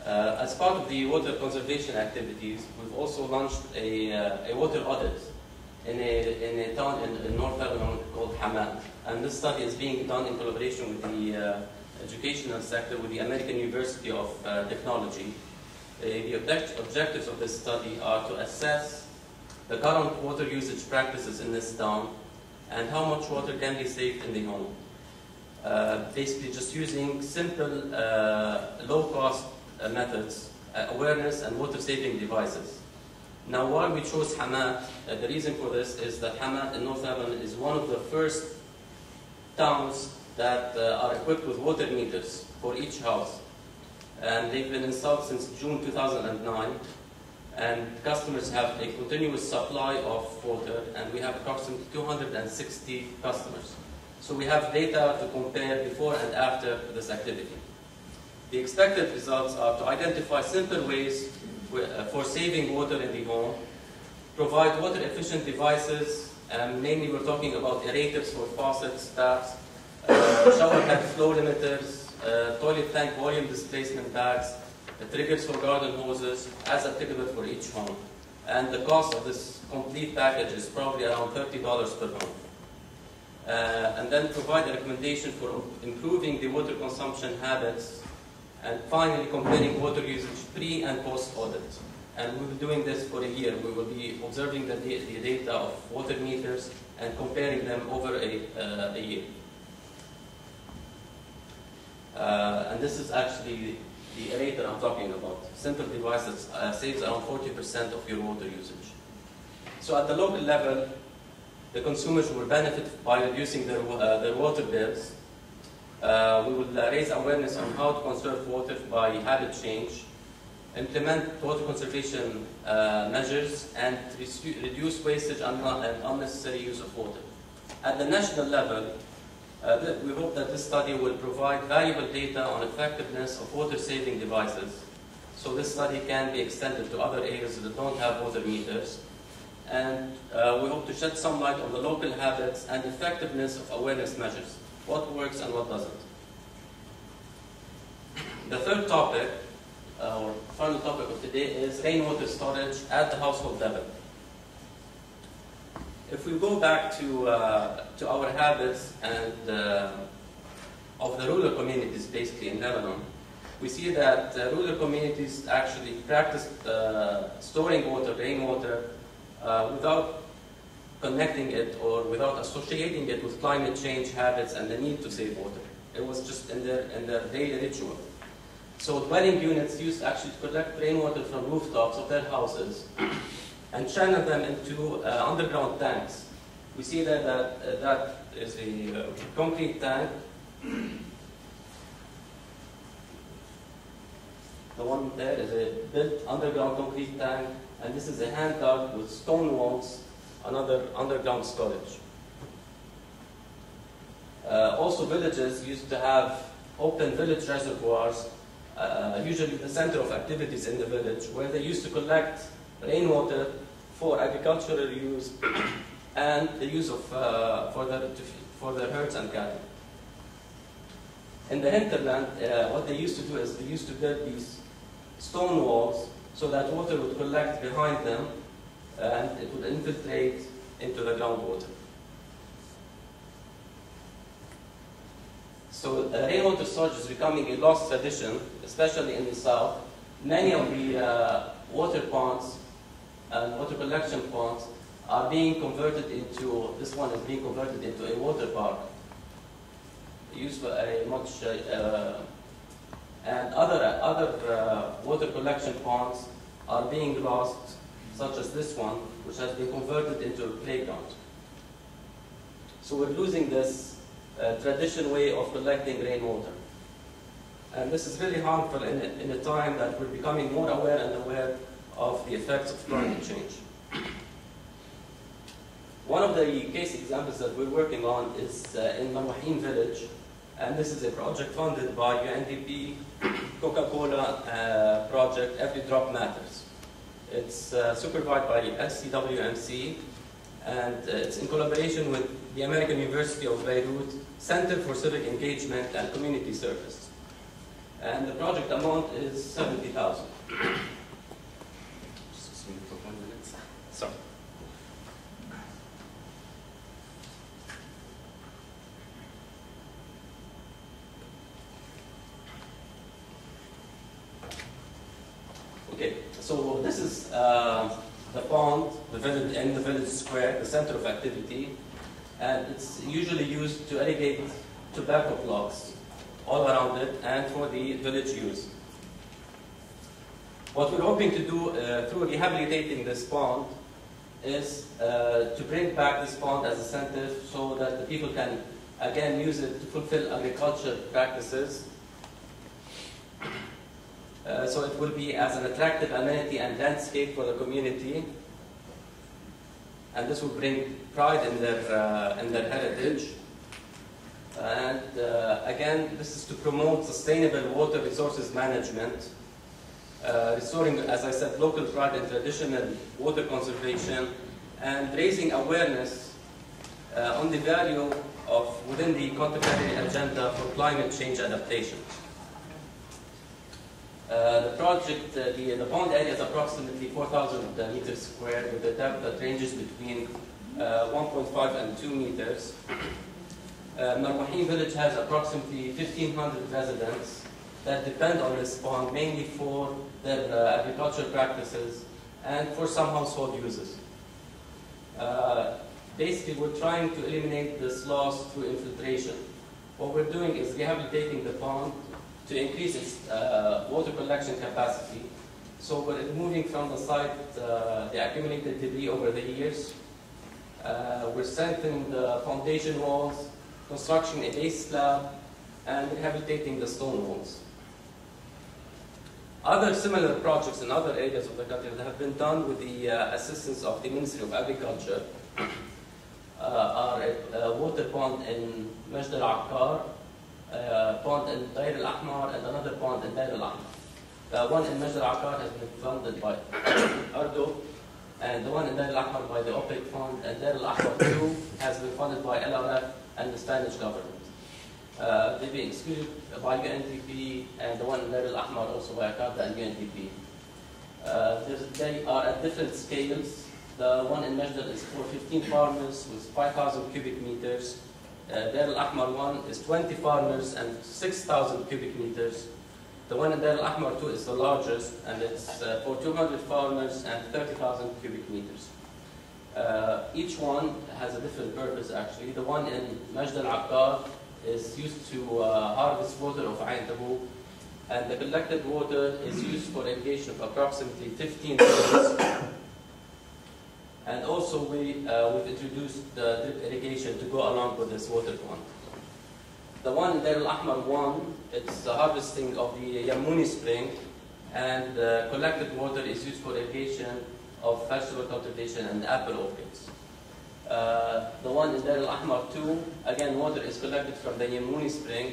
Uh, as part of the water conservation activities, we've also launched a, uh, a water audit in a, in a town in, in North Lebanon called Hamad. And this study is being done in collaboration with the uh, educational sector, with the American University of uh, Technology. Uh, the object objectives of this study are to assess the current water usage practices in this town and how much water can be saved in the home. Uh, basically just using simple, uh, low-cost Uh, methods, uh, awareness, and water-saving devices. Now, why we chose Hamad, uh, the reason for this is that Hamad in North Lebanon is one of the first towns that uh, are equipped with water meters for each house. And they've been installed since June two thousand nine, and customers have a continuous supply of water, and we have approximately two hundred sixty customers. So we have data to compare before and after this activity. The expected results are to identify simple ways for saving water in the home, provide water-efficient devices, and mainly we're talking about aerators for faucets, taps, uh, shower head flow limiters, uh, toilet tank volume displacement bags, the triggers for garden hoses, as applicable for each home. And the cost of this complete package is probably around thirty dollars per home. Uh, and then provide a recommendation for improving the water consumption habits. And finally, comparing water usage pre and post audit. And we'll be doing this for a year. We will be observing the, the data of water meters and comparing them over a, uh, a year. Uh, and this is actually the aerator I'm talking about. Simple devices uh, saves around forty percent of your water usage. So at the local level, the consumers will benefit by reducing their, uh, their water bills. Uh, we will uh, raise awareness on how to conserve water by habit change, implement water conservation uh, measures, and reduce wastage and unnecessary use of water. At the national level, uh, th we hope that this study will provide valuable data on effectiveness of water-saving devices, so this study can be extended to other areas that don't have water meters. And uh, we hope to shed some light on the local habits and effectiveness of awareness measures. What works and what doesn't. The third topic, uh, or final topic of today, is rainwater storage at the household level. If we go back to uh, to our habits and uh, of the rural communities, basically in Lebanon, we see that uh, rural communities actually practice uh, storing water, rainwater, uh, without connecting it or without associating it with climate change habits and the need to save water. It was just in their, in their daily ritual. So dwelling units used actually to collect rainwater from rooftops of their houses and channel them into uh, underground tanks. We see that that, uh, that is a uh, concrete tank, the one there is a built underground concrete tank, and this is a hand dug with stone walls, another underground storage. Uh, also, villages used to have open village reservoirs, uh, usually the center of activities in the village, where they used to collect rainwater for agricultural use and the use of uh, for their for their herds and cattle. In the hinterland, uh, what they used to do is they used to build these stone walls so that water would collect behind them, and it would infiltrate into the groundwater. So uh, rainwater storage is becoming a lost tradition, especially in the south. Many of the uh, water ponds and water collection ponds are being converted into, this one is being converted into a water park, used for a much, uh, and other, other uh, water collection ponds are being lost, such as this one, which has been converted into a playground. So we're losing this uh, traditional way of collecting rainwater. And this is really harmful in a, in a time that we're becoming more aware and aware of the effects of climate change. One of the case examples that we're working on is uh, in Marwahin village, and this is a project funded by U N D P, Coca-Cola uh, project, Every Drop Matters. It's uh, supervised by S C W M C, and uh, it's in collaboration with the American University of Beirut, Center for Civic Engagement and Community Service. And the project amount is seventy thousand. Just a minute for one minute. Sorry. Okay, so this is uh, the pond, the village, in the village square, the center of activity, and it's usually used to irrigate tobacco plots all around it and for the village use. What we're hoping to do uh, through rehabilitating this pond is uh, to bring back this pond as a center so that the people can again use it to fulfill agriculture practices. Uh, so it will be as an attractive amenity and landscape for the community, and this will bring pride in their, uh, in their heritage. And uh, again, this is to promote sustainable water resources management, uh, restoring, as I said, local pride in traditional water conservation, and raising awareness uh, on the value of within the contemporary agenda for climate change adaptation. Uh, the project, uh, the, the pond area is approximately four thousand uh, meters square, with a depth that ranges between uh, one point five and two meters. Uh, Marwahin village has approximately fifteen hundred residents that depend on this pond mainly for their uh, agricultural practices and for some household uses. Uh, basically, we're trying to eliminate this loss through infiltration. What we're doing is rehabilitating the pond to increase its uh, water collection capacity. So we're removing from the site uh, the accumulated debris over the years. Uh, we're strengthening the foundation walls, constructing a base slab, and rehabilitating the stone walls. Other similar projects in other areas of the country that have been done with the uh, assistance of the Ministry of Agriculture uh, are a, a water pond in Majd al-Akkar, Uh, pond in Dair al-Ahmar, and another pond in Dair al-Ahmar. The one in Majd al-Akkar has been funded by Ardo, and the one in Dair al-Ahmar by the OPEC Fund, and Dair al-Ahmar two has been funded by L R F and the Spanish government. Uh, they've been excluded by U N D P, and the one in Dair al-Ahmar also by Akarda and U N D P. Uh, they are at different scales. The one in Majd is for fifteen farmers with five thousand cubic meters. Uh, Dair al-Ahmar one is twenty farmers and six thousand cubic meters. The one in Dair al-Ahmar two is the largest, and it's uh, for two hundred farmers and thirty thousand cubic meters. Uh, each one has a different purpose, actually. The one in Majd al-Akkar is used to uh, harvest water of Ain Tabou, and the collected water is used for irrigation of approximately fifteen acres. And also, we, uh, we've introduced the drip irrigation to go along with this water pond. The one in Dair al-Ahmar one, it's the harvesting of the Yamuni spring, and uh, collected water is used for irrigation of vegetable cultivation and apple orchards. Uh, the one in Dair al-Ahmar two, again, water is collected from the Yamuni spring.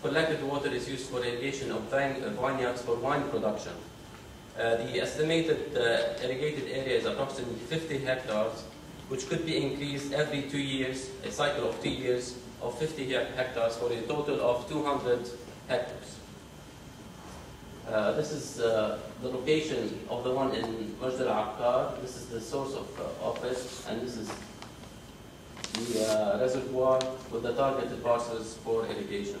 Collected water is used for irrigation of vine, uh, vineyards for wine production. Uh, the estimated uh, irrigated area is approximately fifty hectares, which could be increased every two years, a cycle of two years of fifty hectares for a total of two hundred hectares. Uh, this is uh, the location of the one in Majd al-Akkar. This is the source of, uh, of it, and this is the uh, reservoir with the targeted parcels for irrigation.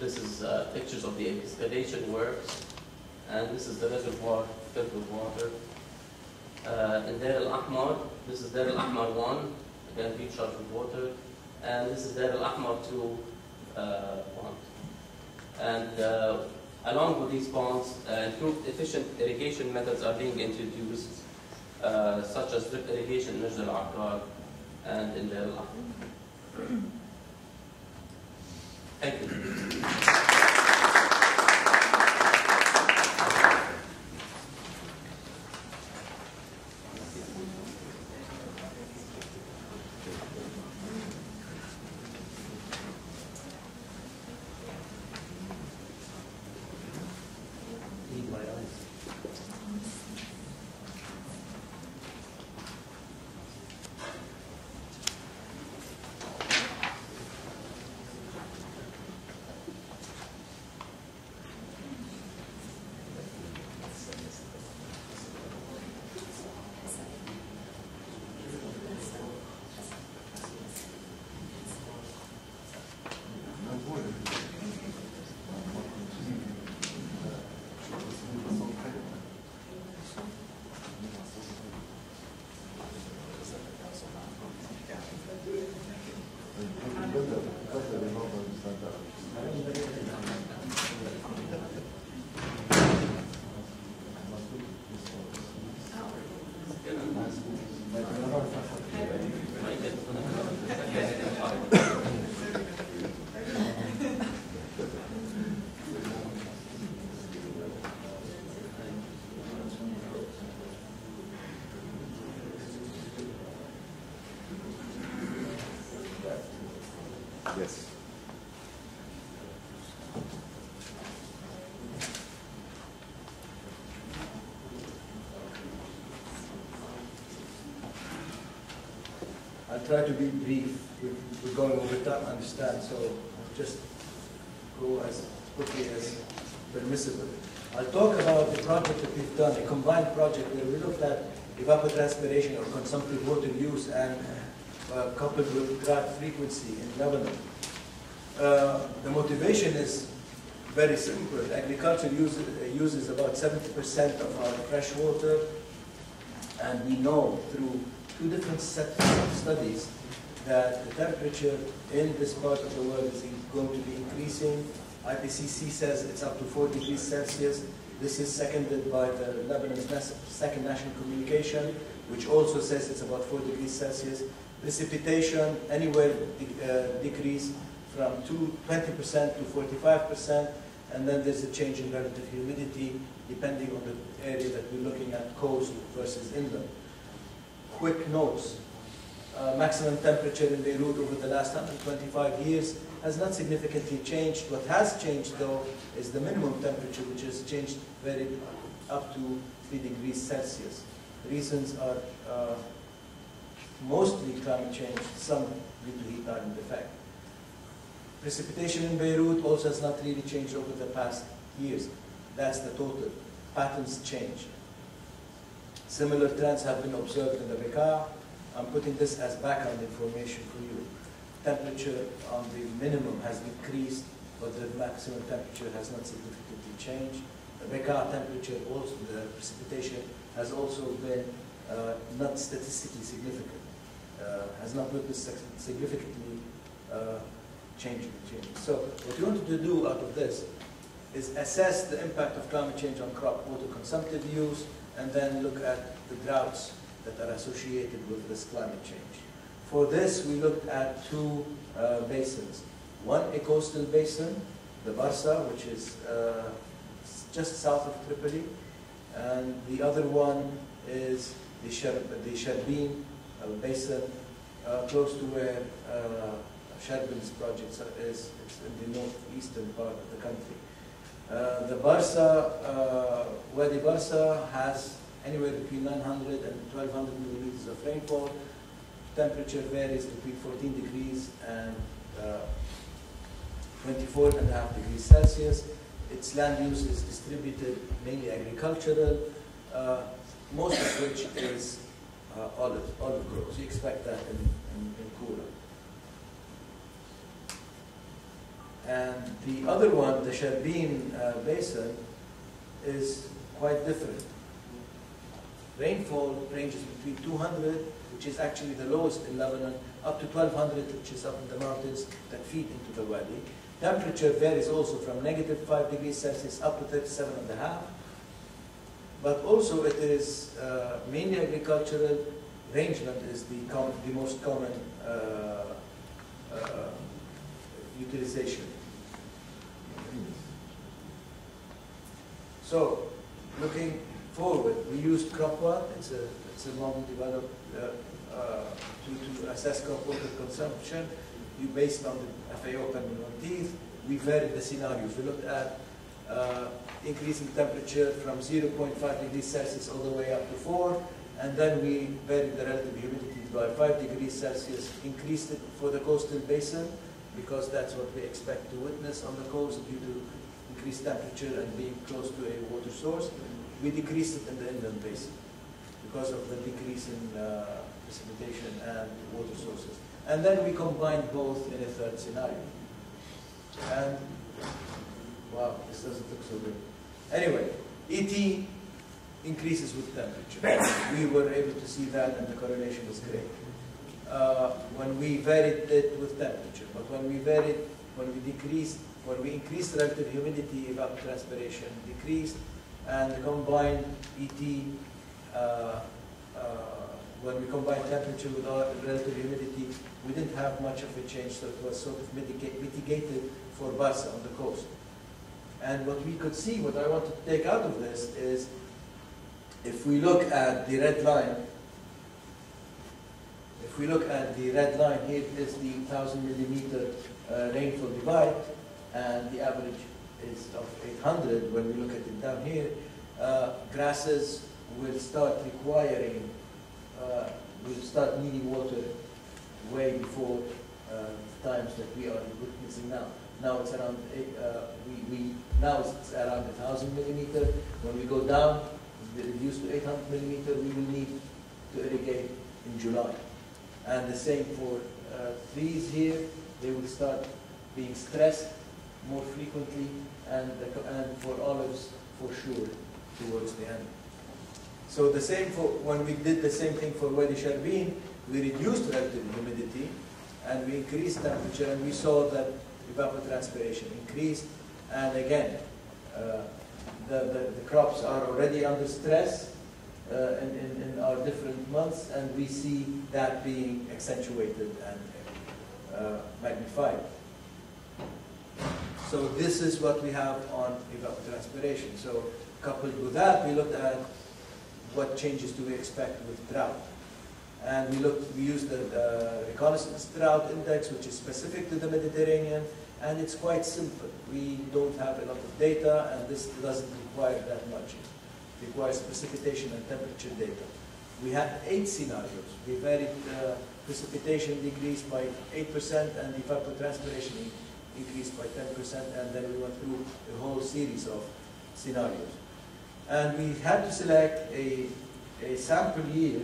This is uh, pictures of the excavation works. And this is the reservoir filled with water. uh, Dar al-Ahmar. This is Dar al-Ahmar one, again being charged with water, and this is Dar al-Ahmar two uh, pond. And uh, along with these ponds, uh, improved efficient irrigation methods are being introduced, uh, such as drip irrigation in Najd al-Aqrar and in Dar al-Ahmar. Thank you. Need my eyes. Yes. I'll try to be brief. We're going over time, I understand, so I'll just go as quickly as permissible. I'll talk about the project that we've done, a combined project where we looked at evapotranspiration or consumptive water use and Uh, coupled with drought frequency in Lebanon. Uh, the motivation is very simple. Agriculture uses, uh, uses about seventy percent of our fresh water, and we know through two different sets of studies that the temperature in this part of the world is going to be increasing. I P C C says it's up to four degrees Celsius. This is seconded by the Lebanon's second national communication, which also says it's about four degrees Celsius. Precipitation anywhere uh, decrease from twenty percent to forty-five percent, and then there's a change in relative humidity depending on the area that we're looking at, coast versus inland. Quick notes. Uh, maximum temperature in Beirut over the last one hundred twenty-five years has not significantly changed. What has changed, though, is the minimum temperature, which has changed very up to three degrees Celsius. Reasons are uh, mostly climate change, some due to heat island effect. Precipitation in Beirut also has not really changed over the past years. That's the total. Patterns change. Similar trends have been observed in the Bekaa. I'm putting this as background information for you. Temperature on the minimum has increased, but the maximum temperature has not significantly changed. The Bekaa temperature, also the precipitation, has also been uh, not statistically significant. Uh, has not witnessed significantly uh, changing, changing. So what we wanted to do out of this is assess the impact of climate change on crop water consumptive use, and then look at the droughts that are associated with this climate change. For this, we looked at two uh, basins. One, a coastal basin, the Barsa, which is uh, just south of Tripoli, and the other one is the Sharbin uh, basin, uh, close to where uh, Sharbin's project is. It's in the northeastern part of the country. Uh, the Barsa, uh, Wadi Barsa, has anywhere between nine hundred and twelve hundred millimeters of rainfall. Temperature varies between fourteen degrees and uh, twenty-four and a half degrees Celsius. Its land use is distributed mainly agricultural, uh, most of which is uh, olive, olive groves. You expect that in, in, in Kura. And the other one, the Sharbin uh, Basin, is quite different. rainfall ranges between two hundred, which is actually the lowest in Lebanon, up to twelve hundred, which is up in the mountains that feed into the wadi. Temperature varies also from negative five degrees Celsius up to thirty-seven and a half. But also it is uh, mainly agricultural. Rangeland is the, com the most common uh, uh, utilization. So, looking forward, we used crop water. It's a it's a model developed uh, uh, to, to assess crop water consumption. We based on the F A O communities. We varied the scenarios. We looked at uh, increasing temperature from zero point five degrees Celsius all the way up to four, and then we varied the relative humidity by five degrees Celsius. Increased it for the coastal basin because that's what we expect to witness on the coast due to increased temperature and being close to a water source. We decreased it in the inland basin because of the decrease in uh, precipitation and water sources. And then we combined both in a third scenario. And wow, this doesn't look so good. Anyway, E T increases with temperature. We were able to see that and the correlation was great. Uh, when we varied it with temperature, but when we varied, when we decreased, when we increased relative humidity, evapotranspiration decreased, and the combined E T, uh, uh, when we combined temperature with our relative humidity, we didn't have much of a change, so it was sort of mitigated for Barsa on the coast. And what we could see, what I wanted to take out of this is, if we look at the red line, if we look at the red line, here is the thousand millimeter uh, rainfall divide, and the average is of eight hundred. When we look at it down here, uh, grasses will start requiring, uh, will start needing water way before uh, the times that we are witnessing now. Now it's around eight, uh, we, we now it's around one thousand millimeter. When we go down, reduced to eight hundred millimeter, we will need to irrigate in July. And the same for uh, trees here; they will start being stressed more frequently, and, and for olives, for sure, towards the end. So the same for, when we did the same thing for Wadi Sharbin, we reduced relative humidity, and we increased temperature, and we saw that evapotranspiration increased. And again, uh, the, the, the crops are already under stress uh, in, in, in our different months, and we see that being accentuated and uh, magnified. So this is what we have on evapotranspiration. So coupled with that, we looked at what changes do we expect with drought. And we looked, we used the, the reconnaissance drought index, which is specific to the Mediterranean, and it's quite simple. We don't have a lot of data, and this doesn't require that much. It requires precipitation and temperature data. We had eight scenarios. We varied uh, precipitation decreased by eight percent and evapotranspiration increased by ten percent, and then we went through a whole series of scenarios. And we had to select a, a sample year,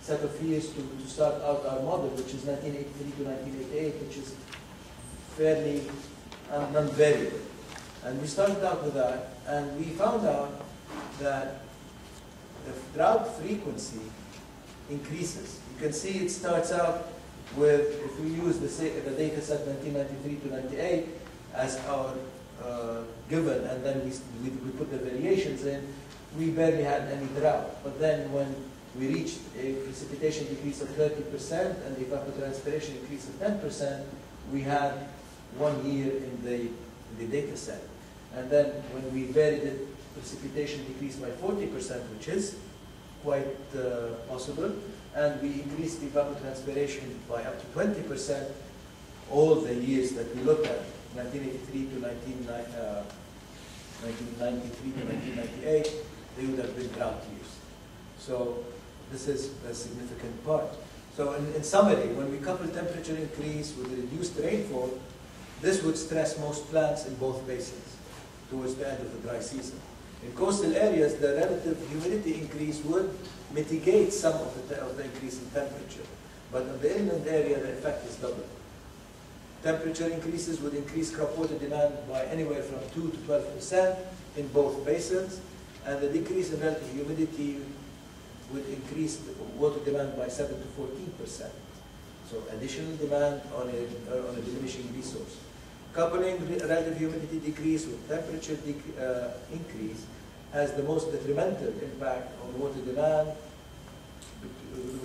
set of years to, to start out our model, which is nineteen eighty-three to nineteen eighty-eight, which is fairly non-variable. And we started out with that, and we found out that the drought frequency increases. You can see it starts out with, if we use the, the data set nineteen ninety-three to ninety-eight as our uh, given, and then we, we, we put the variations in, we barely had any drought. But then when we reached a precipitation decrease of thirty percent and the evapotranspiration increase of ten percent, we had one year in the, in the data set. And then when we varied it, precipitation decreased by forty percent, which is quite uh, possible. And we increased the evapotranspiration by up to twenty percent all the years that we looked at, nineteen eighty-three to nineteen ninety-three to nineteen ninety-eight, they would have been drought years. So this is a significant part. So in, in summary, when we couple temperature increase with reduced rainfall, this would stress most plants in both basins towards the end of the dry season. In coastal areas, the relative humidity increase would mitigate some of the, of the increase in temperature. But in the inland area, the effect is double. Temperature increases would increase crop water demand by anywhere from two to twelve percent in both basins, and the decrease in relative humidity will increase the water demand by seven to fourteen percent. So additional demand on a, on a diminishing resource. Coupling relative humidity decrease with temperature dec uh, increase has the most detrimental impact on water demand,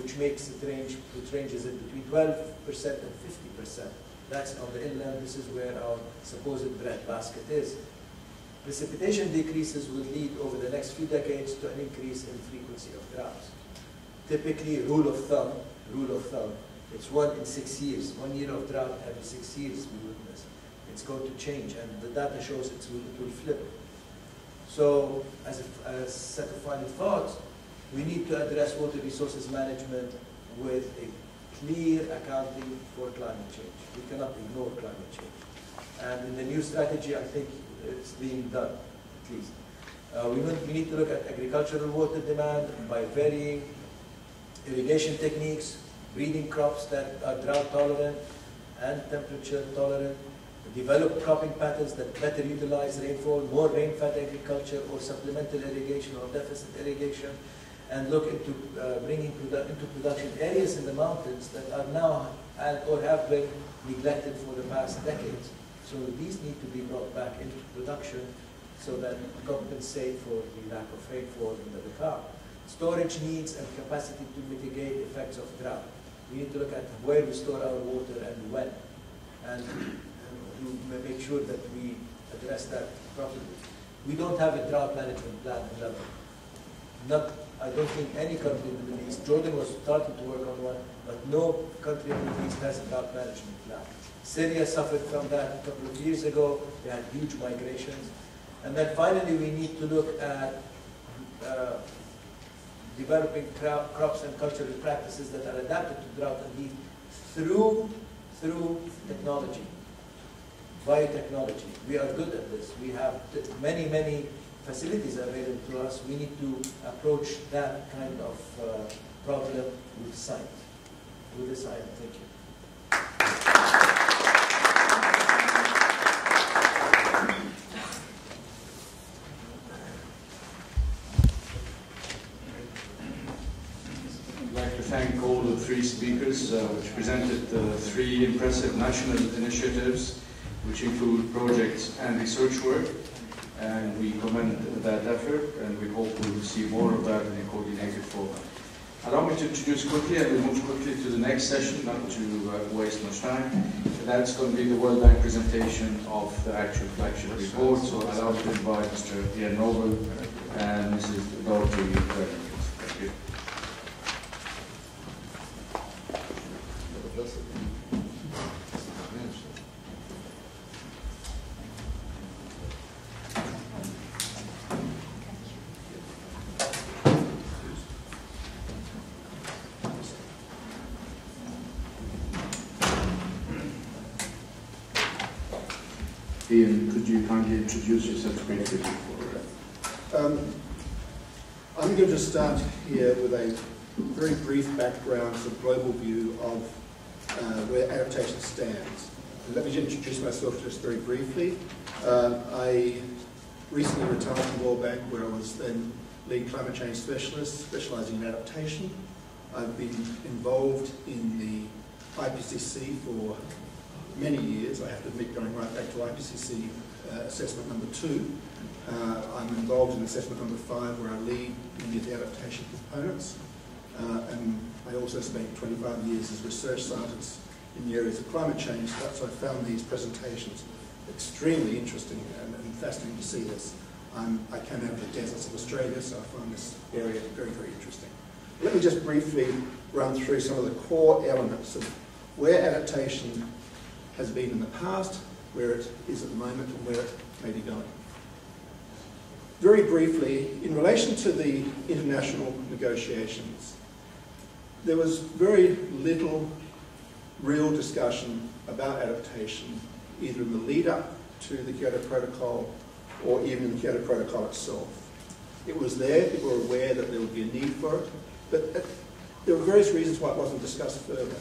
which makes it range, it ranges between twelve percent and fifty percent. That's on the inland, this is where our supposed breadbasket is. Precipitation decreases will lead over the next few decades to an increase in frequency of droughts. Typically, rule of thumb, rule of thumb, it's one in six years. One year of drought every six years we witness. It's going to change, and the data shows it will, it will flip. So, as a, as a set of final thoughts, we need to address water resources management with a clear accounting for climate change. We cannot ignore climate change. And in the new strategy, I think it's being done, at least. Uh, we, we need to look at agricultural water demand by varying irrigation techniques, breeding crops that are drought tolerant and temperature tolerant, develop cropping patterns that better utilize rainfall, more rain-fed agriculture or supplemental irrigation or deficit irrigation, and look into uh, bringing produ into production areas in the mountains that are now and or have been neglected for the past decades. So these need to be brought back into production so that we compensate for the lack of rainfall in the Dakar. Storage needs and capacity to mitigate effects of drought. We need to look at where we store our water and when, and to make sure that we address that properly. We don't have a drought management plan in Lebanon. Not, I don't think any country in the Middle East, Jordan was starting to work on one, but no country in the Middle East has a drought management plan. Syria suffered from that a couple of years ago. They had huge migrations. And then finally, we need to look at uh, developing crop, crops and cultural practices that are adapted to drought and heat through, through technology. Biotechnology. We are good at this. We have many, many facilities available to us. We need to approach that kind of uh, problem with science. With the science. Thank you. I'd like to thank all the three speakers, uh, which presented the uh, three impressive national initiatives, which include projects and research work, and we commend that effort, and we hope we will see more of that in a coordinated format. Allow me to introduce quickly, and we move quickly to the next session, not to uh, waste much time. That's going to be the World Bank presentation of the actual flagship report, so allow me to invite Mister Ian Noble and Missus Dorothy. Ian, could you kindly introduce yourself briefly before? Um, I'm going to start here with a very brief background, sort of global view of uh, where adaptation stands. And let me just introduce myself just very briefly. Uh, I recently retired from the World Bank, where I was then lead climate change specialist, specialising in adaptation. I've been involved in the I P C C for many years. I have to admit, going right back to I P C C uh, assessment number two. Uh, I'm involved in assessment number five, where I lead many of the adaptation components. Uh, and I also spent twenty-five years as research scientist in the areas of climate change, so I found these presentations extremely interesting and, and fascinating to see this. I'm, I came out of the deserts of Australia, so I find this area very, very interesting. Let me just briefly run through some of the core elements of where adaptation has been in the past, where it is at the moment, and where it may be going. Very briefly, in relation to the international negotiations, there was very little real discussion about adaptation, either in the lead-up to the Kyoto Protocol or even in the Kyoto Protocol itself. It was there, people were aware that there would be a need for it, but it, there were various reasons why it wasn't discussed further.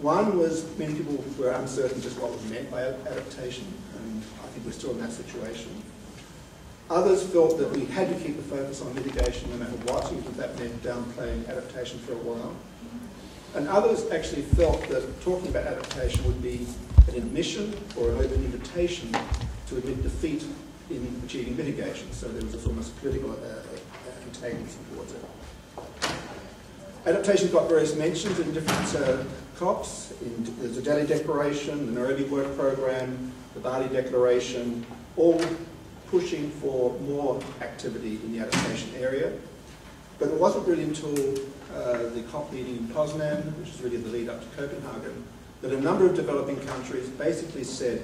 One was many people were uncertain just what was meant by adaptation, and I think we're still in that situation. Others felt that we had to keep a focus on mitigation no matter what, even if that meant downplaying adaptation for a while. And others actually felt that talking about adaptation would be an admission or an open invitation to admit defeat in achieving mitigation. So there was a almost political uh, antagonism towards it. Adaptation got various mentions in different uh, COPs. In the Delhi Declaration, the Nairobi Work Programme, the Bali Declaration, all pushing for more activity in the adaptation area. But it wasn't really until uh, the COP meeting in Poznan, which is really the lead up to Copenhagen, that a number of developing countries basically said,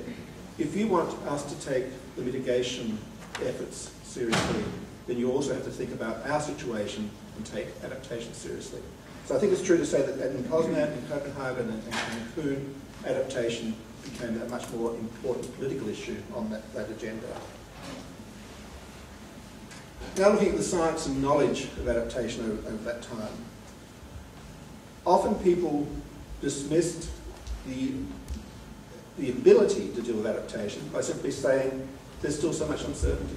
if you want us to take the mitigation efforts seriously, then you also have to think about our situation and take adaptation seriously. So I think it's true to say that in Poznan, in Copenhagen, and in Cancun, adaptation became a much more important political issue on that, that agenda. Now looking at the science and knowledge of adaptation over, over that time. Often people dismissed the, the ability to deal with adaptation by simply saying, there's still so much uncertainty.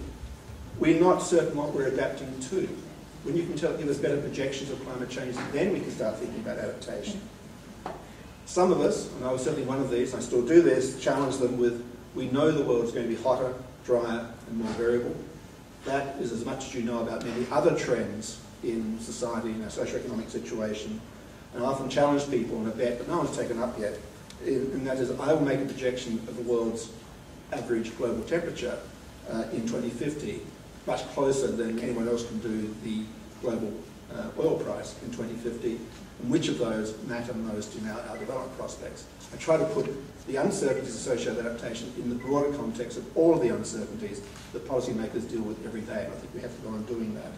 We're not certain what we're adapting to. When you can tell, give us better projections of climate change, then we can start thinking about adaptation. Some of us, and I was certainly one of these, and I still do this, challenge them with, we know the world's going to be hotter, drier, and more variable. That is as much as you know about many other trends in society, in our socioeconomic situation. And I often challenge people on a bet that no one's taken up yet, and that is, I will make a projection of the world's average global temperature uh, in twenty fifty, much closer than anyone else can do the global uh, oil price in twenty fifty, and which of those matter most in our, our development prospects. I try to put the uncertainties associated with adaptation in the broader context of all of the uncertainties that policymakers deal with every day, and I think we have to go on doing that.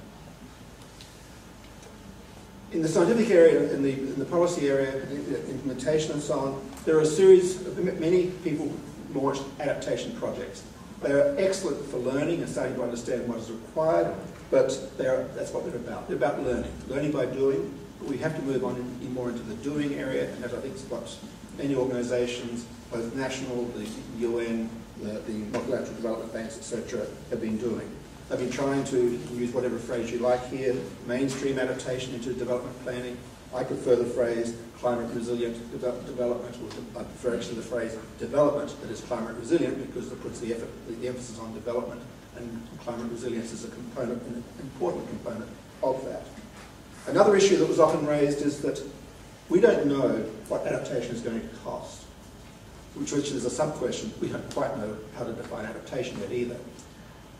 In the scientific area, in the, in the policy area, implementation and so on, there are a series of, many people launched adaptation projects. They are excellent for learning and starting to understand what is required, but they are, that's what they're about. They're about learning, learning by doing. But we have to move on in, in more into the doing area, and that I think is what many organisations, both national, the U N, the, the multilateral development banks, et cetera, have been doing. They've been trying to use whatever phrase you like here, mainstream adaptation into development planning. I prefer the phrase climate resilient develop, development, or I prefer actually the phrase development that is climate resilient, because it puts the, effort, the emphasis on development, and climate resilience is a component, an important component of that. Another issue that was often raised is that we don't know what adaptation is going to cost, which, which is a sub-question. We don't quite know how to define adaptation yet either.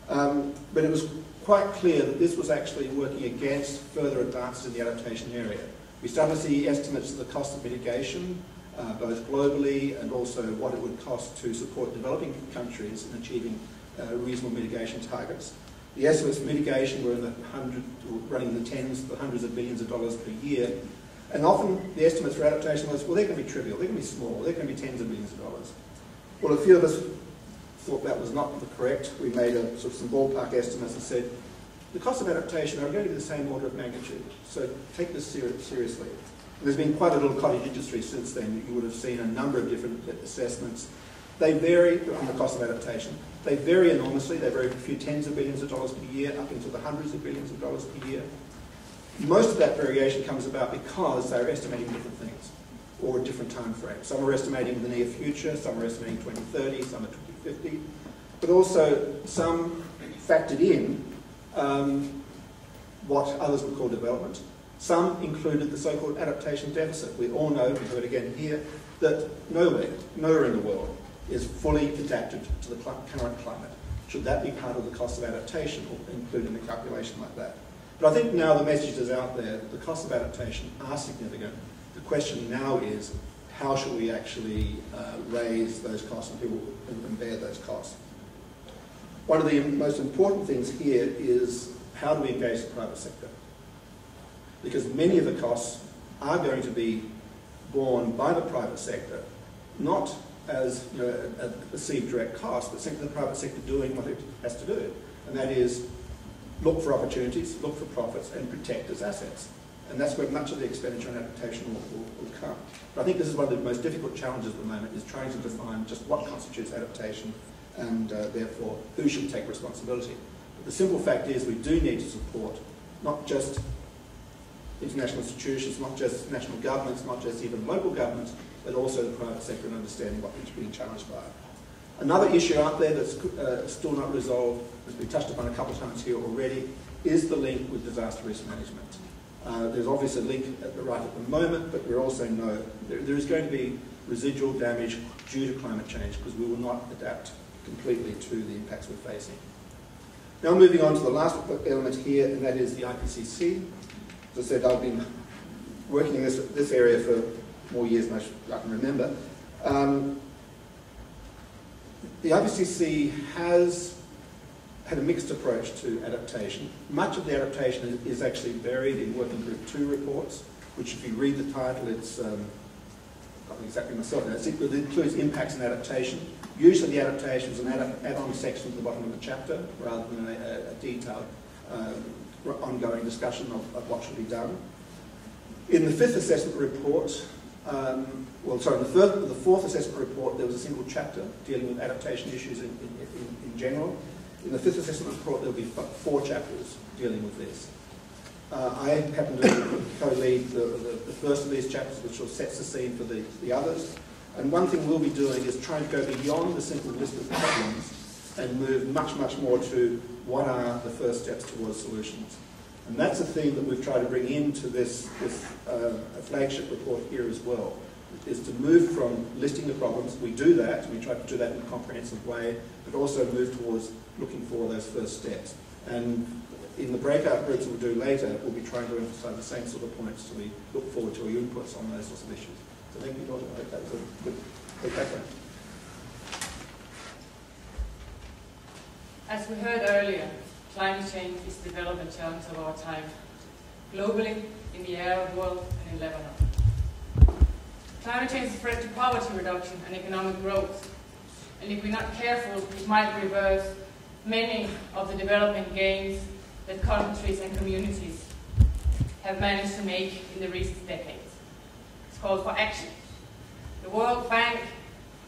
Um, but it was quite clear that this was actually working against further advances in the adaptation area. We started to see estimates of the cost of mitigation, uh, both globally and also what it would cost to support developing countries in achieving uh, reasonable mitigation targets. The estimates for mitigation were in the hundred, running in the tens, the hundreds of billions of dollars per year. And often the estimates for adaptation was, well, they're going to be trivial, they're going to be small, they're going to be tens of billions of dollars. Well, a few of us thought that was not the correct. We made a, sort of some ballpark estimates and said, the costs of adaptation are going to be the same order of magnitude, so take this ser seriously. And there's been quite a little cottage industry since then. You would have seen a number of different assessments. They vary on the cost of adaptation. They vary enormously. They vary from a few tens of billions of dollars per year up into the hundreds of billions of dollars per year. Most of that variation comes about because they're estimating different things or a different time frame. Some are estimating the near future, some are estimating twenty thirty, some are twenty fifty, but also some factored in Um, what others would call development. Some included the so-called adaptation deficit. We all know, we've heard again here, that nowhere, nowhere in the world is fully adapted to the current climate. Should that be part of the cost of adaptation or included in a calculation like that? But I think now the message is out there that the costs of adaptation are significant. The question now is, how should we actually uh, raise those costs and people and bear those costs? One of the most important things here is how do we engage the private sector? Because many of the costs are going to be borne by the private sector, not as you know, a perceived direct cost, but simply the private sector doing what it has to do. And that is look for opportunities, look for profits, and protect its assets. And that's where much of the expenditure on adaptation will, will, will come. But I think this is one of the most difficult challenges at the moment, is trying to define just what constitutes adaptation, and uh, therefore, who should take responsibility? But the simple fact is we do need to support not just international institutions, not just national governments, not just even local governments, but also the private sector in understanding what it's being challenged by. Another issue out there that's uh, still not resolved, as we touched upon a couple of times here already, is the link with disaster risk management. Uh, there's obviously a link at the right at the moment, but we also know there, there is going to be residual damage due to climate change because we will not adapt completely to the impacts we're facing. Now moving on to the last element here, and that is the I P C C. As I said, I've been working in this, this area for more years than I, should, I can remember. Um, the I P C C has had a mixed approach to adaptation. Much of the adaptation is actually buried in Working Group two reports, which if you read the title, it's, um, I can't think exactly myself now, it includes impacts and adaptation. Usually the adaptation is an add-on section at the bottom of the chapter, rather than a, a detailed um, ongoing discussion of, of what should be done. In the fifth assessment report, um, well sorry, in the, third, the fourth assessment report there was a single chapter dealing with adaptation issues in, in, in, in general. In the fifth assessment report there will be four chapters dealing with this. Uh, I happen to co-lead the, the, the first of these chapters, which sort of sets the scene for the, the others. And one thing we'll be doing is trying to go beyond the simple list of problems and move much, much more to what are the first steps towards solutions. And that's a theme that we've tried to bring into this, this uh, flagship report here as well, is to move from listing the problems. We do that, we try to do that in a comprehensive way, but also move towards looking for those first steps. And in the breakout groups we'll do later, we'll be trying to emphasise the same sort of points, so we look forward to your inputs on those sorts of issues. So thank you, Doctor. I think that was a good, good background. As we heard earlier, climate change is the development challenge of our time, globally, in the Arab world, and in Lebanon. Climate change is a threat to poverty reduction and economic growth, and if we're not careful, it might reverse many of the development gains that countries and communities have managed to make in the recent decades. It's called for action. The World Bank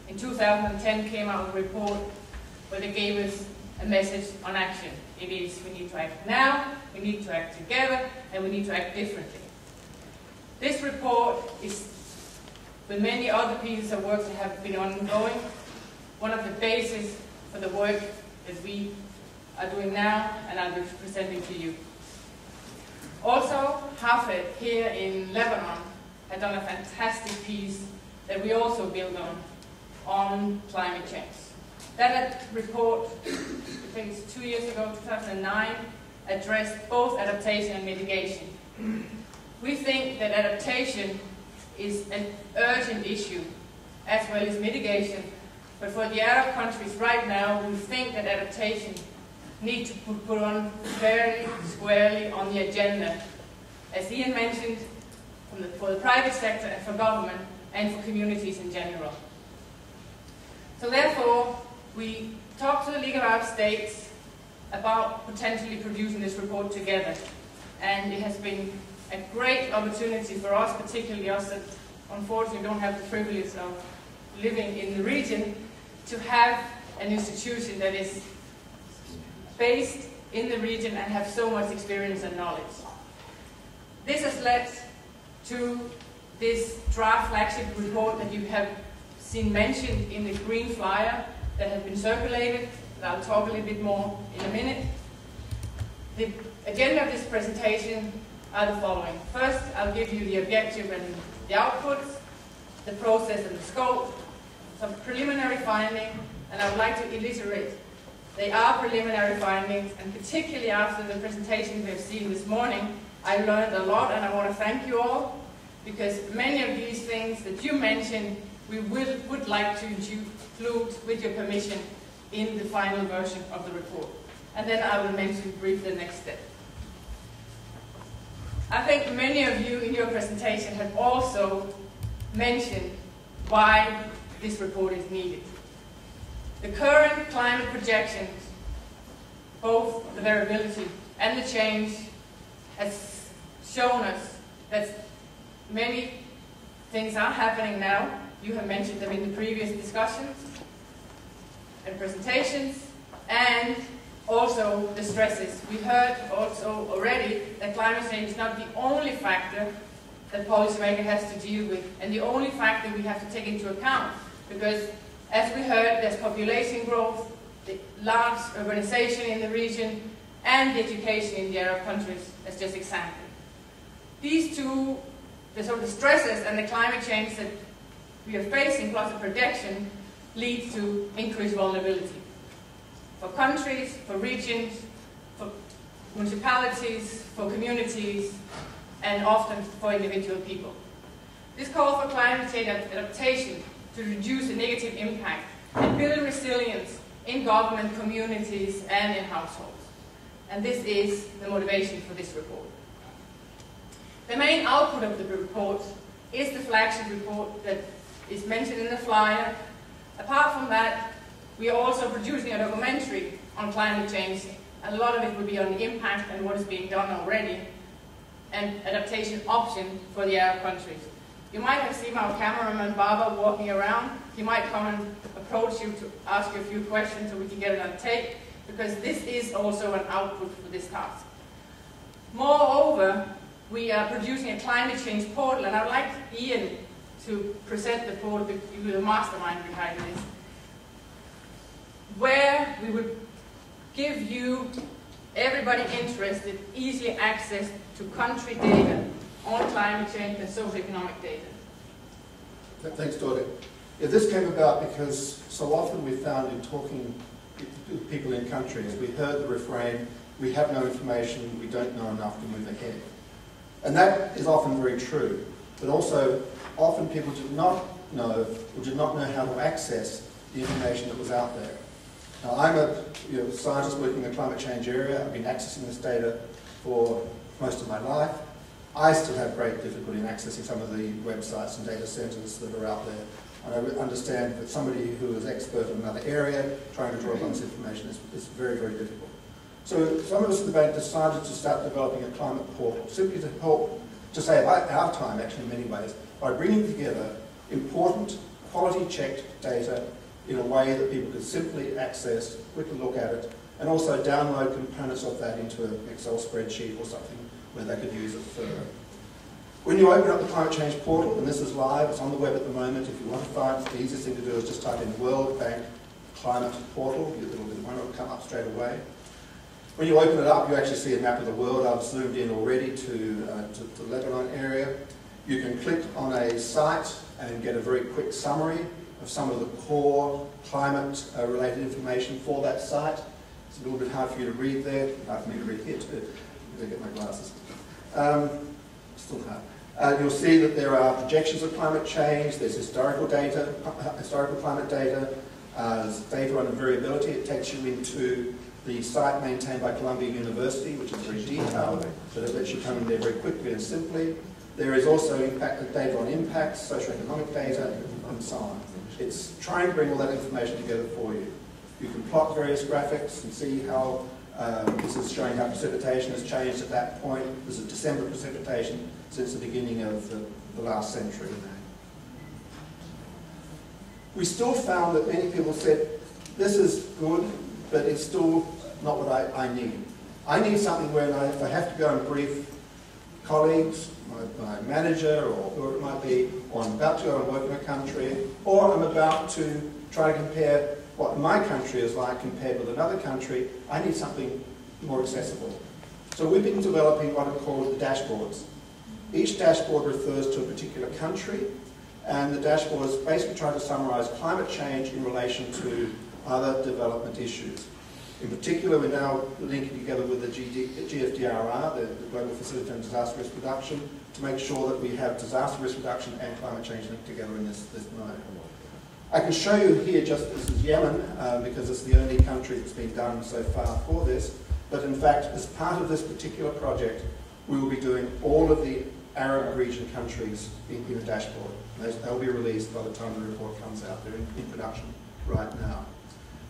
in two thousand ten came out with a report where they gave us a message on action. It is we need to act now, we need to act together, and we need to act differently. This report is, with many other pieces of work that have been ongoing, one of the bases for the work that we are doing now and I'll be presenting to you. Also, Hafed here in Lebanon has done a fantastic piece that we also build on, on climate change. That report, I think it's two years ago, two thousand nine, addressed both adaptation and mitigation. We think that adaptation is an urgent issue, as well as mitigation, but for the Arab countries right now, we think that adaptation needs to be put on very squarely on the agenda. As Ian mentioned, from the, for the private sector and for government, and for communities in general. So therefore, we talked to the League of Arab States about potentially producing this report together, and it has been a great opportunity for us, particularly us that unfortunately don't have the privilege of living in the region, to have an institution that is based in the region and have so much experience and knowledge. This has led to this draft flagship report that you have seen mentioned in the green flyer that has been circulated, that I'll talk a little bit more in a minute. The agenda of this presentation are the following. First, I'll give you the objective and the outputs, the process and the scope, some preliminary findings, and I would like to reiterate, they are preliminary findings, and particularly after the presentation we have seen this morning, I learned a lot, and I want to thank you all, because many of these things that you mentioned, we will, would like to include, with your permission, in the final version of the report. And then I will mention briefly the next step. I think many of you in your presentation have also mentioned why this report is needed. The current climate projections, both the variability and the change, has shown us that many things are happening now. You have mentioned them in the previous discussions and presentations, and also the stresses. We heard also already that climate change is not the only factor that policymaker has to deal with, and the only factor we have to take into account, because as we heard, there's population growth, the large urbanization in the region, and the education in the Arab countries as just examples. These two, the sort of stresses and the climate change that we are facing plus the projection, leads to increased vulnerability for countries, for regions, for municipalities, for communities, and often for individual people. This call for climate change adaptation to reduce the negative impact and build resilience in government, communities, and in households. And this is the motivation for this report. The main output of the report is the flagship report that is mentioned in the flyer. Apart from that, we are also producing a documentary on climate change, and a lot of it will be on the impact and what is being done already, and adaptation option for the Arab countries. You might have seen our cameraman Baba walking around. He might come and approach you to ask you a few questions so we can get it on tape, because this is also an output for this task. Moreover, we are producing a climate change portal, and I would like Ian to present the portal, you the mastermind behind this, where we would give you, everybody interested, easy access to country data on climate change and socioeconomic data. Thanks, Dorothy. Yeah, this came about because so often we found in talking to people in countries, we heard the refrain, we have no information, we don't know enough to move ahead. And that is often very true, but also often people did not know or did not know how to access the information that was out there. Now, I'm a you know, scientist working in the climate change area. I've been accessing this data for most of my life. I still have great difficulty in accessing some of the websites and data centers that are out there. And I understand that somebody who is expert in another area trying to draw upon this information is, is very, very difficult. So some of us at the bank decided to start developing a climate portal, simply to help, to save our time actually in many ways, by bringing together important, quality-checked data in a way that people could simply access, quickly look at it, and also download components of that into an Excel spreadsheet or something where they could use it further. When you open up the climate change portal, and this is live, it's on the web at the moment, if you want to find it, the easiest thing to do is just type in World Bank Climate Portal, it'll, it'll come up straight away. When you open it up, you actually see a map of the world. I've zoomed in already to, uh, to, to the Lebanon area. You can click on a site and get a very quick summary of some of the core climate-related uh, information for that site. It's a little bit hard for you to read there. Hard for me to read here too. I'm going to get my glasses. Um, still hard. Uh, you'll see that there are projections of climate change. There's historical data, historical climate data. Uh, there's data on variability. It takes you into the site maintained by Columbia University, which is very detailed, but it lets you come in there very quickly and simply. There is also impact, data on impacts, socioeconomic data, and so on. It's trying to bring all that information together for you. You can plot various graphics and see how um, this is showing how precipitation has changed at that point. This is December precipitation since the beginning of the, the last century. We still found that many people said, this is good, but it's still not what I, I need. I need something where I, if I have to go and brief colleagues, my, my manager, or whoever it might be, or I'm about to go and work in a country, or I'm about to try to compare what my country is like compared with another country, I need something more accessible. So we've been developing what are called the dashboards. Each dashboard refers to a particular country, and the dashboard is basically trying to summarize climate change in relation to other development issues. In particular, we're now linking together with the G F D R R, the, the Global Facility on Disaster Risk Reduction, to make sure that we have disaster risk reduction and climate change linked together in this, this mode. I can show you here just, this is Yemen, uh, because it's the only country that's been done so far for this, but in fact, as part of this particular project, we will be doing all of the Arab region countries in, in a dashboard. Those, they'll be released by the time the report comes out. They're in, in production right now.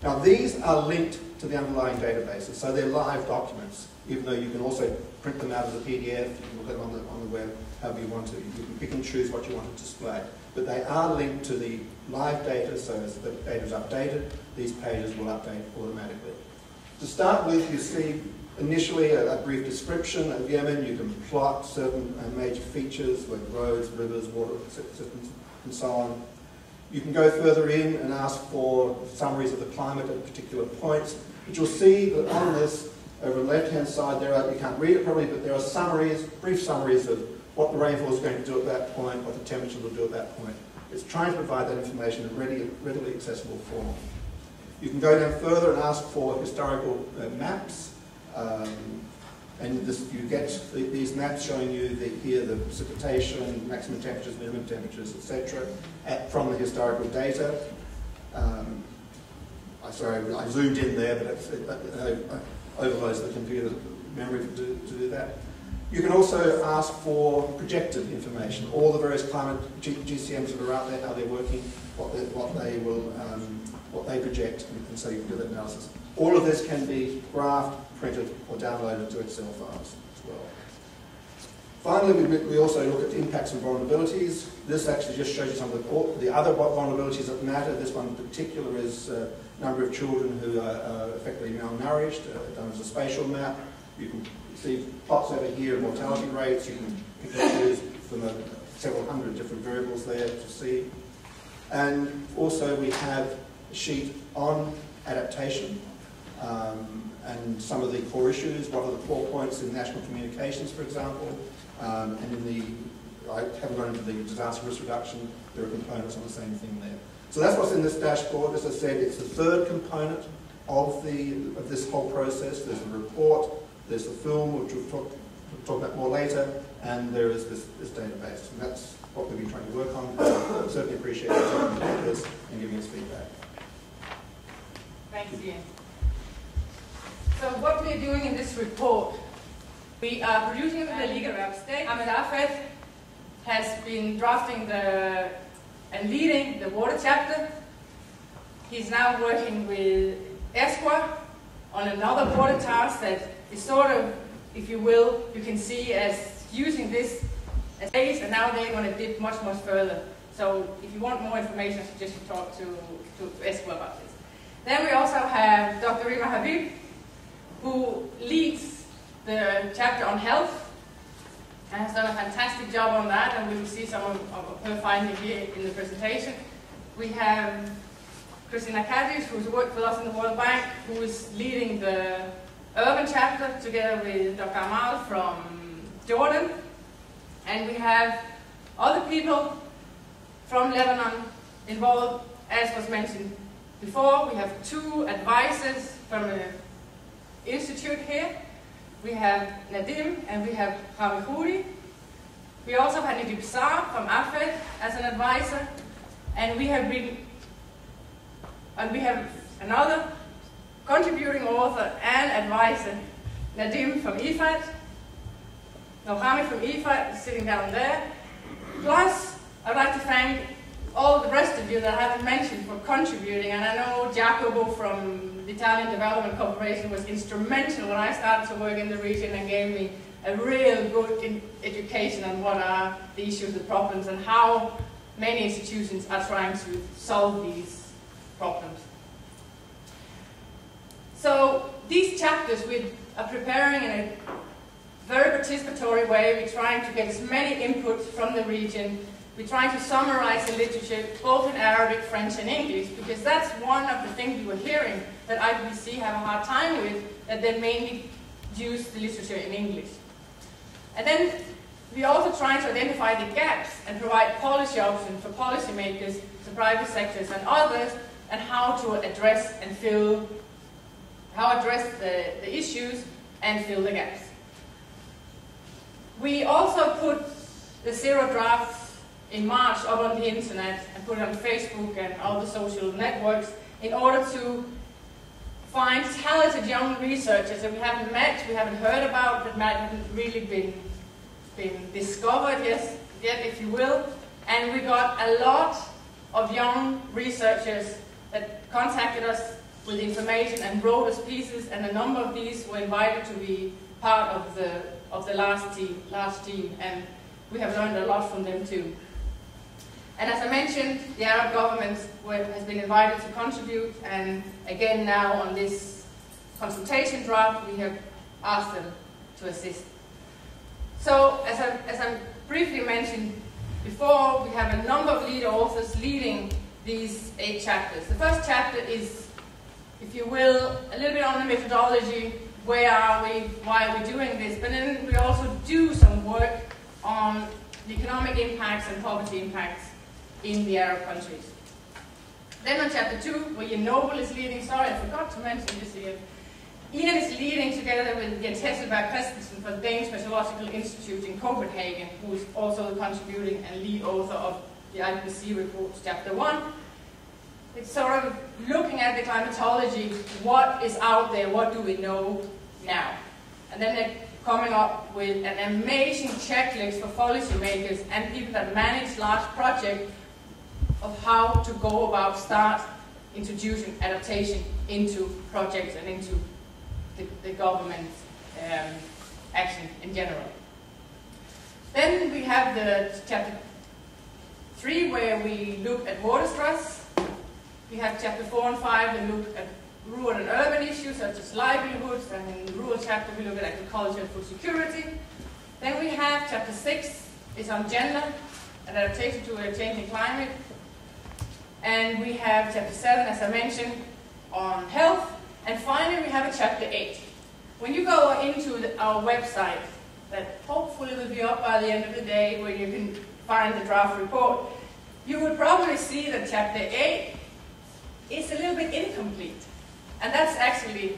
Now, these are linked to the underlying databases, so they're live documents, even though you can also print them out as a P D F, you can look at them on the, on the web, however you want to. You can pick and choose what you want to display. But they are linked to the live data, so as the data is updated, these pages will update automatically. To start with, you see initially a, a brief description of Yemen. You can plot certain uh, major features like roads, rivers, water, and so on. You can go further in and ask for summaries of the climate at particular points, but you'll see that on this, over the left-hand side, there are, you can't read it probably, but there are summaries, brief summaries of what the rainfall is going to do at that point, what the temperature will do at that point. It's trying to provide that information in ready, readily accessible form. You can go down further and ask for historical uh, maps, um, and this, you get the, these maps showing you the, here the precipitation, maximum temperatures, minimum temperatures, et cetera, from the historical data. Um, I, sorry, I zoomed in there, but it's, it, uh, I overloads the computer memory to do, to do that. You can also ask for projected information. All the various climate G GCMs that are out there, how they're working, what they, what they will, um, what they project, and, and so you can do that analysis. All of this can be graphed, printed, or downloaded to Excel files as well. Finally, we, we also look at impacts and vulnerabilities. This actually just shows you some of the, the other vulnerabilities that matter. This one in particular is uh, number of children who are uh, effectively malnourished, uh, done as a spatial map. You can see plots over here of mortality rates. You can pick and choose from a, several hundred different variables there to see. And also we have a sheet on adaptation um, and some of the core issues. What are the core points in national communications, for example? Um, and in the, I haven't gone into the disaster risk reduction, there are components on the same thing there. So that's what's in this dashboard. As I said, it's the third component of the of this whole process. There's the report, there's the film, which we'll talk, we'll talk about more later, and there is this, this database. And that's what we've been trying to work on. I certainly appreciate you talking about this and giving us feedback. Thanks, Ian. So what we're doing in this report, we are producing with the League of Arab States. Ahmed Afed has been drafting the and leading the water chapter. He's now working with ESQA on another water task that is sort of, if you will, you can see as using this as base, and now they want to dip much, much further. So if you want more information, I suggest you talk to, to ESQA about this. Then we also have Doctor Rima Habib, who leads the chapter on health, and has done a fantastic job on that, and we will see some of, of her findings here in the presentation. We have Christina Kadis, who's worked with us in the World Bank, who is leading the urban chapter together with Doctor Amal from Jordan. And we have other people from Lebanon involved, as was mentioned before. We have two advisors from an institute here. We have Nadim, and we have Khawi Houri. We also have Nidib Saab from AFED as an advisor, and we have been, and we have another contributing author and advisor, Nadim from I F A D, Nohami from I F A D, sitting down there. Plus, I'd like to thank all the rest of you that I haven't mentioned for contributing, and I know Giacomo from the Italian Development Corporation was instrumental when I started to work in the region and gave me a real good education on what are the issues, the problems, and how many institutions are trying to solve these problems. So these chapters we are preparing in a very participatory way. We're trying to get as many inputs from the region. We're trying to summarize the literature, both in Arabic, French, and English, because that's one of the things we were hearing that I B C have a hard time with, that they mainly use the literature in English. And then we're also trying to identify the gaps and provide policy options for policymakers, the private sectors, and others, and how to address and fill, how address the, the issues and fill the gaps. We also put the zero draft in March up on the internet and put it on Facebook and all the social networks in order to find talented young researchers that we haven't met, we haven't heard about, that haven't really been, been discovered yes, yet, if you will. And we got a lot of young researchers that contacted us with information and wrote us pieces, and a number of these were invited to be part of the, of the last team, last team. And we have learned a lot from them too. And as I mentioned, the Arab government has been invited to contribute, and again now on this consultation draft, we have asked them to assist. So, as I, as I briefly mentioned before, we have a number of lead authors leading these eight chapters. The first chapter is, if you will, a little bit on the methodology, where are we, why are we doing this, but then we also do some work on the economic impacts and poverty impacts in the Arab countries. Then on chapter two, where Ian Noble is leading, sorry I forgot to mention this here, Ian is leading together with Jens Hesselbjerg Christensen from the Danish Meteorological Institute in Copenhagen, who is also contributing and lead author of the I P C C report, chapter one. It's sort of looking at the climatology, what is out there, what do we know now? And then they're coming up with an amazing checklist for policymakers and people that manage large projects of how to go about start introducing adaptation into projects and into the, the government um, action in general. Then we have the chapter three where we look at water stress. We have chapter four and five that look at rural and urban issues such as livelihoods, and in the rural chapter we look at agriculture and food security. Then we have chapter six is on gender and adaptation to a changing climate. And we have chapter seven, as I mentioned, on health. And finally we have a chapter eight. When you go into the, our website, that hopefully will be up by the end of the day where you can find the draft report, you will probably see that chapter eight is a little bit incomplete. And that's actually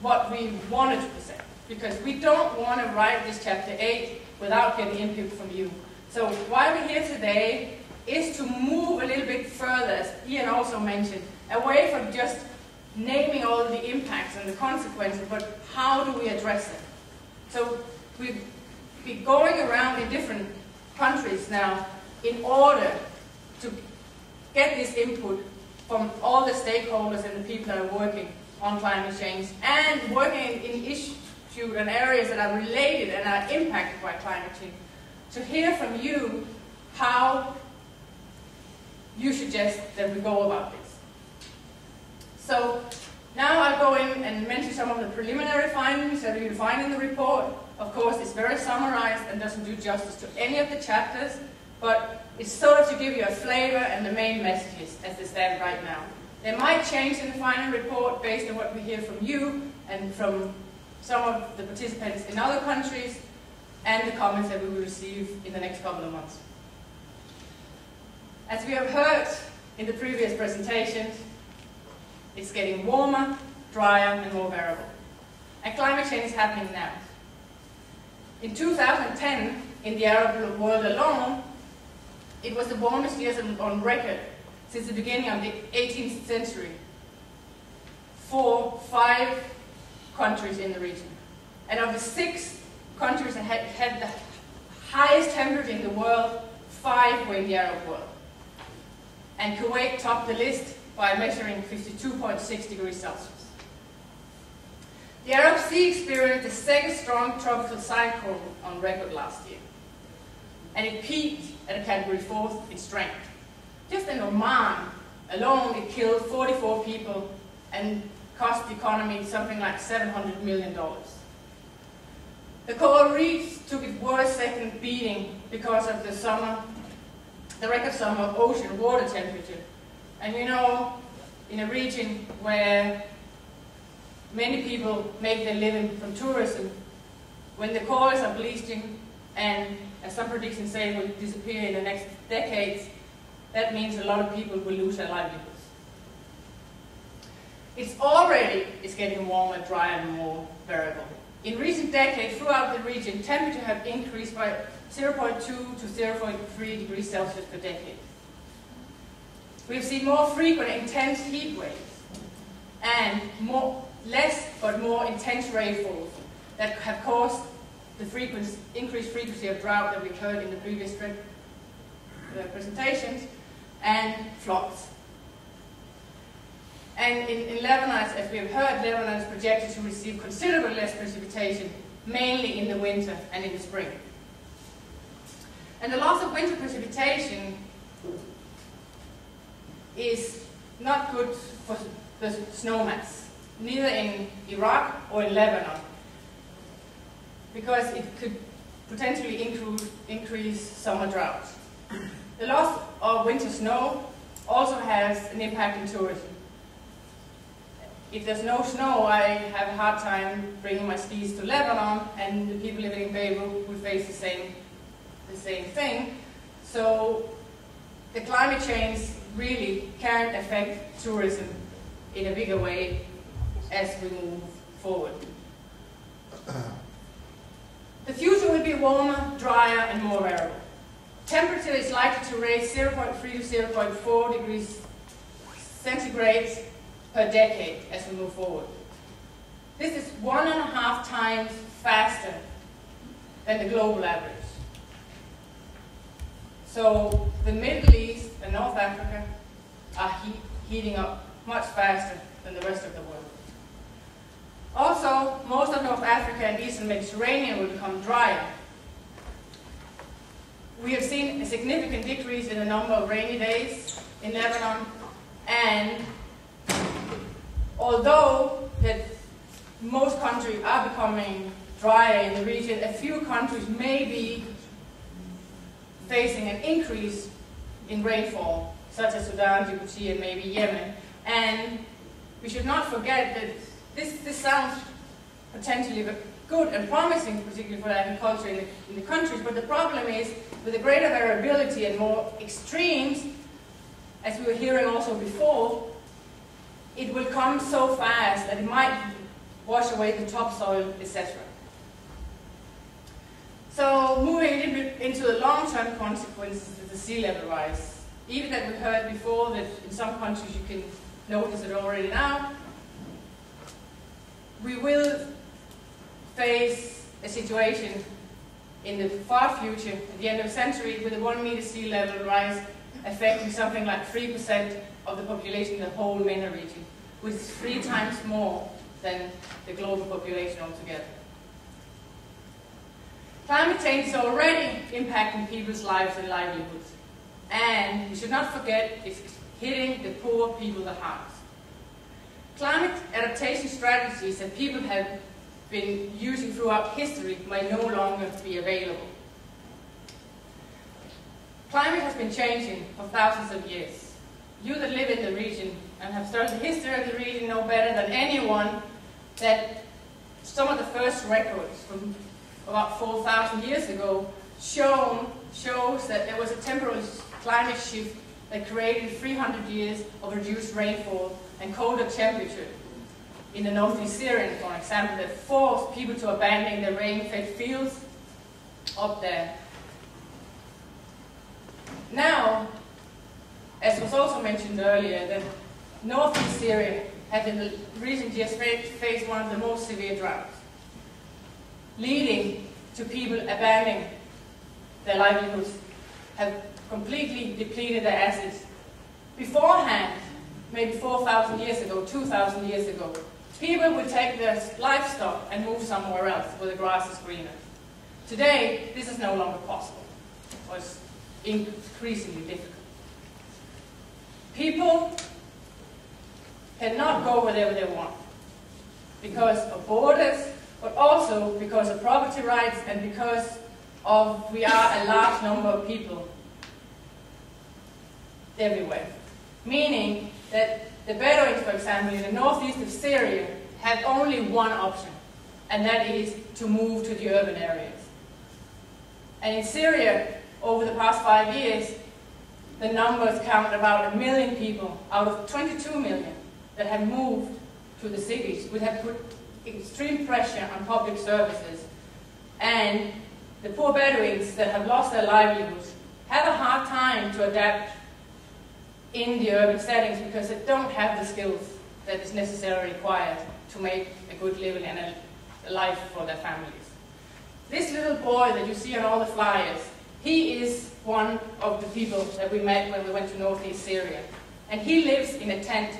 what we wanted to present, because we don't want to write this chapter eight without getting input from you. So why we're here today is to move a little bit further, as Ian also mentioned, away from just naming all the impacts and the consequences, but how do we address them? So we've been going around in different countries now in order to get this input from all the stakeholders and the people that are working on climate change and working in issues and areas that are related and are impacted by climate change, to hear from you how you suggest that we go about this. So now I'll go in and mention some of the preliminary findings that you'll find in the report. Of course, it's very summarized and doesn't do justice to any of the chapters, but it's sort of to give you a flavor and the main messages as they stand right now. They might change in the final report based on what we hear from you and from some of the participants in other countries and the comments that we will receive in the next couple of months. As we have heard in the previous presentations, it's getting warmer, drier and more variable. And climate change is happening now. In two thousand ten, in the Arab world alone, it was the warmest years on record since the beginning of the eighteenth century for five countries in the region. And of the six countries that had, had the highest temperature in the world, five were in the Arab world. And Kuwait topped the list by measuring fifty-two point six degrees Celsius. The Arab Sea experienced the second strong tropical cyclone on record last year. And it peaked at a category four in strength. Just in Oman alone, it killed forty-four people and cost the economy something like seven hundred million dollars. The coral reefs took its worst second beating because of the summer, the record summer ocean water temperature. And you know, in a region where many people make their living from tourism, when the corals are bleaching and, as some predictions say, will disappear in the next decades, that means a lot of people will lose their livelihoods. It's already it's getting warmer, drier, and more variable. In recent decades, throughout the region, temperatures have increased by zero point two to zero point three degrees Celsius per decade. We've seen more frequent, intense heat waves and more, less but more intense rainfalls that have caused the frequency, increased frequency of drought that we've heard in the previous uh, presentations, and floods. And in, in Lebanon, as we have heard, Lebanon is projected to receive considerably less precipitation, mainly in the winter and in the spring. And the loss of winter precipitation is not good for the snowmass. neither in Iraq or in Lebanon, because it could potentially increase, increase summer drought. The loss of winter snow also has an impact in tourism. If there's no snow, I have a hard time bringing my skis to Lebanon, and the people living in Beirut will face the same, the same thing. So the climate change really can affect tourism in a bigger way as we move forward. The future will be warmer, drier, and more variable. Temperature is likely to raise zero point three to zero point four degrees centigrade per decade as we move forward. This is one and a half times faster than the global average. So the Middle East and North Africa are heat, heating up much faster than the rest of the world. Also, most of North Africa and Eastern Mediterranean will become drier. We have seen a significant decrease in the number of rainy days in Lebanon, and although that most countries are becoming drier in the region, a few countries may be facing an increase in rainfall, such as Sudan, Djibouti, and maybe Yemen. And we should not forget that This, this sounds potentially good and promising, particularly for agriculture in the, in the countries, but the problem is with the greater variability and more extremes, as we were hearing also before, it will come so fast that it might wash away the topsoil, et cetera. So moving a little bit into the long-term consequences of the sea level rise, even that we heard before that in some countries you can notice it already now, we will face a situation in the far future, at the end of the century, with a one meter sea level rise affecting something like three percent of the population in the whole MENA region, which is three times more than the global population altogether. Climate change is already impacting people's lives and livelihoods, and we should not forget it's hitting the poor people the hardest. Climate adaptation strategies that people have been using throughout history might no longer be available. Climate has been changing for thousands of years. You that live in the region and have studied the history of the region know better than anyone that some of the first records from about four thousand years ago show, shows that there was a temporal climate shift that created three hundred years of reduced rainfall and colder temperature in the northeast Syrian, for example, that forced people to abandon their rain-fed fields up there. Now, as was also mentioned earlier, that northeast Syria has in the recent years faced one of the most severe droughts, leading to people abandoning their livelihoods, have completely depleted their assets. Beforehand, maybe four thousand years ago, two thousand years ago, people would take their livestock and move somewhere else where the grass is greener. Today, this is no longer possible, or it's increasingly difficult. People cannot go wherever they want because of borders, but also because of property rights and because of we are a large number of people everywhere. Meaning that the Bedouins, for example, in the northeast of Syria, have only one option, and that is to move to the urban areas. And in Syria, over the past five years, the numbers count about a million people out of twenty-two million that have moved to the cities, which have put extreme pressure on public services. And the poor Bedouins that have lost their livelihoods have a hard time to adapt in the urban settings because they don't have the skills that is necessarily required to make a good living and a life for their families. This little boy that you see on all the flyers, he is one of the people that we met when we went to northeast Syria. And he lives in a tent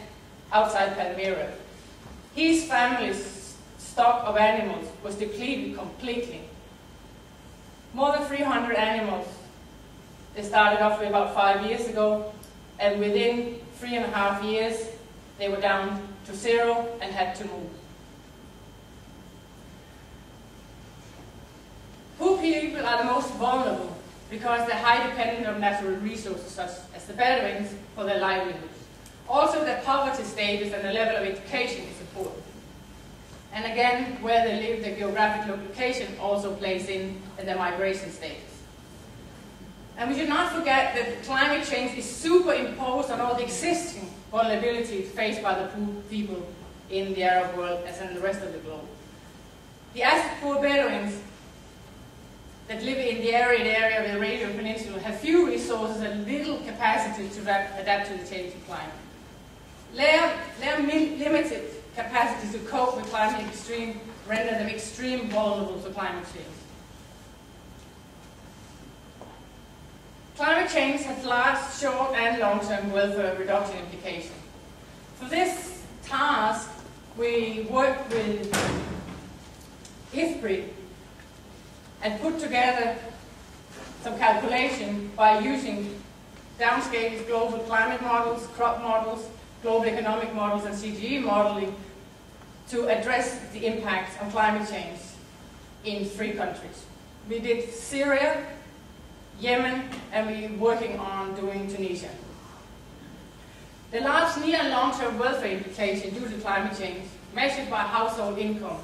outside Palmyra. His family's stock of animals was depleted completely. More than three hundred animals. They started off with about five years ago, and within three and a half years, they were down to zero and had to move. Poor people are the most vulnerable because they're highly dependent on natural resources such as the Bedouins for their livelihoods. Also, their poverty status and the level of education is important. And again, where they live, the geographic location also plays in their migration status. And we should not forget that climate change is superimposed on all the existing vulnerabilities faced by the poor people in the Arab world as in the rest of the globe. The Asif poor Bedouins that live in the arid area of the Arabian Peninsula have few resources and little capacity to adapt to the changing climate. Their, their limited capacity to cope with climate extreme render them extremely vulnerable to climate change. Climate change has large, short, and long-term welfare reduction implications. For this task, we worked with I F P R I and put together some calculation by using downscaled global climate models, crop models, global economic models, and C G E modeling to address the impacts of climate change in three countries. We did Syria, Yemen, and we're working on doing Tunisia. The large near and long-term welfare implication due to climate change, measured by household income,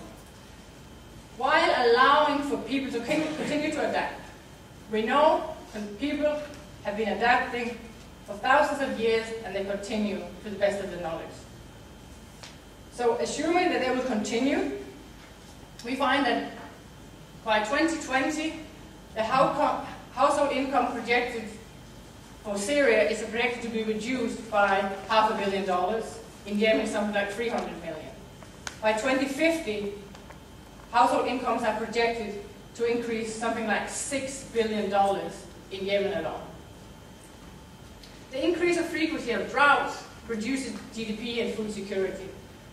while allowing for people to continue to adapt. We know that people have been adapting for thousands of years, and they continue to the best of their knowledge. So, assuming that they will continue, we find that by twenty twenty, the outcome household income projected for Syria is projected to be reduced by half a billion dollars. In Yemen, something like three hundred million. By twenty fifty, household incomes are projected to increase something like six billion dollars in Yemen alone. The increase of frequency of droughts reduces G D P and food security.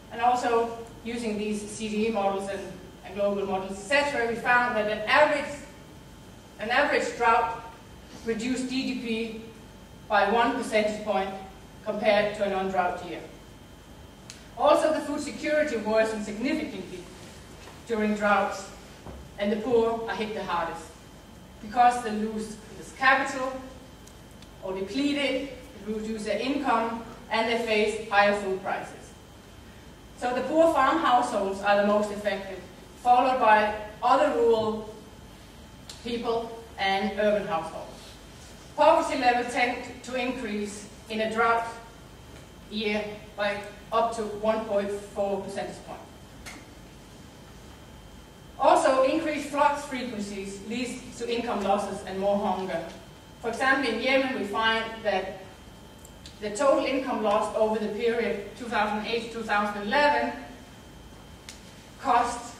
And also, using these C D E models and, and global models, et cetera, we found that an average An average drought reduced G D P by one percentage point compared to a non-drought year. Also, the food security worsened significantly during droughts, and the poor are hit the hardest because they lose this capital or deplete it, they reduce their income, and they face higher food prices. So the poor farm households are the most affected, followed by other rural people and urban households. Poverty levels tend to increase in a drought year by up to one point four percentage point. Also, increased floods frequencies leads to income losses and more hunger. For example, in Yemen, we find that the total income lost over the period two thousand eight to two thousand eleven cost,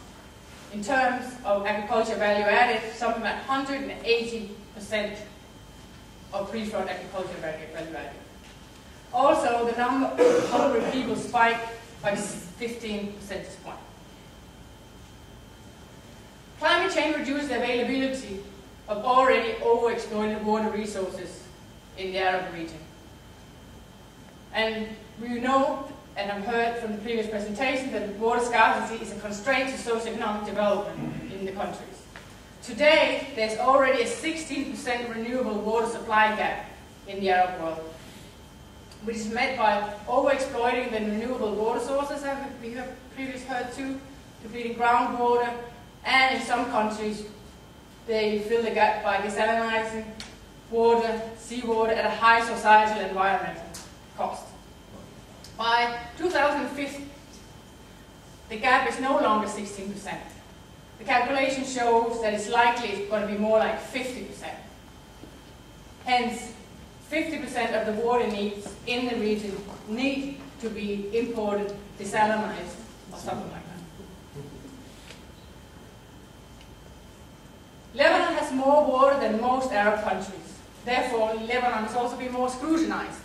in terms of agriculture value added, something like one hundred eighty percent of pre-flood agriculture value added. Also, the number of hungry people spiked by fifteen percentage point. Climate change reduces the availability of already overexploited water resources in the Arab region. And we know, and I've heard from the previous presentation, that water scarcity is a constraint to socioeconomic development in the countries. Today, there's already a sixteen percent renewable water supply gap in the Arab world, which is met by overexploiting the renewable water sources that we have previously heard too, depleting groundwater, and in some countries, they fill the gap by desalinizing water, seawater at a high societal and environmental cost. By two thousand fifty, the gap is no longer sixteen percent. The calculation shows that it's likely it's going to be more like fifty percent. Hence, fifty percent of the water needs in the region need to be imported, desalinized, or something like that. Lebanon has more water than most Arab countries. Therefore, Lebanon has also been more scrutinized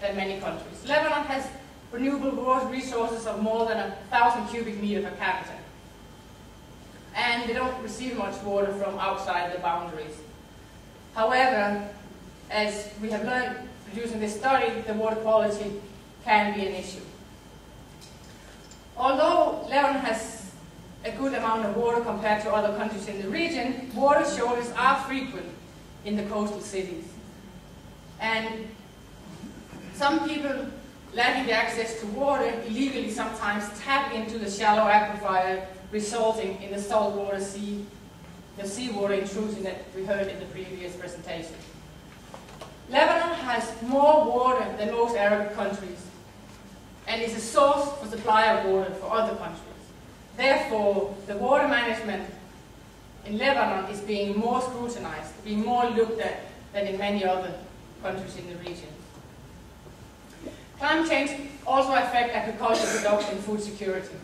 than many countries. Lebanon has renewable water resources of more than a thousand cubic meters per capita. And they don't receive much water from outside the boundaries. However, as we have learned producing this study, the water quality can be an issue. Although Lebanon has a good amount of water compared to other countries in the region, water shortages are frequent in the coastal cities. And some people lacking the access to water illegally sometimes tap into the shallow aquifer, resulting in the saltwater sea, the seawater intrusion that we heard in the previous presentation. Lebanon has more water than most Arab countries, and is a source for supply of water for other countries. Therefore, the water management in Lebanon is being more scrutinized, being more looked at than in many other countries in the region. Climate change also affects agricultural production and food security.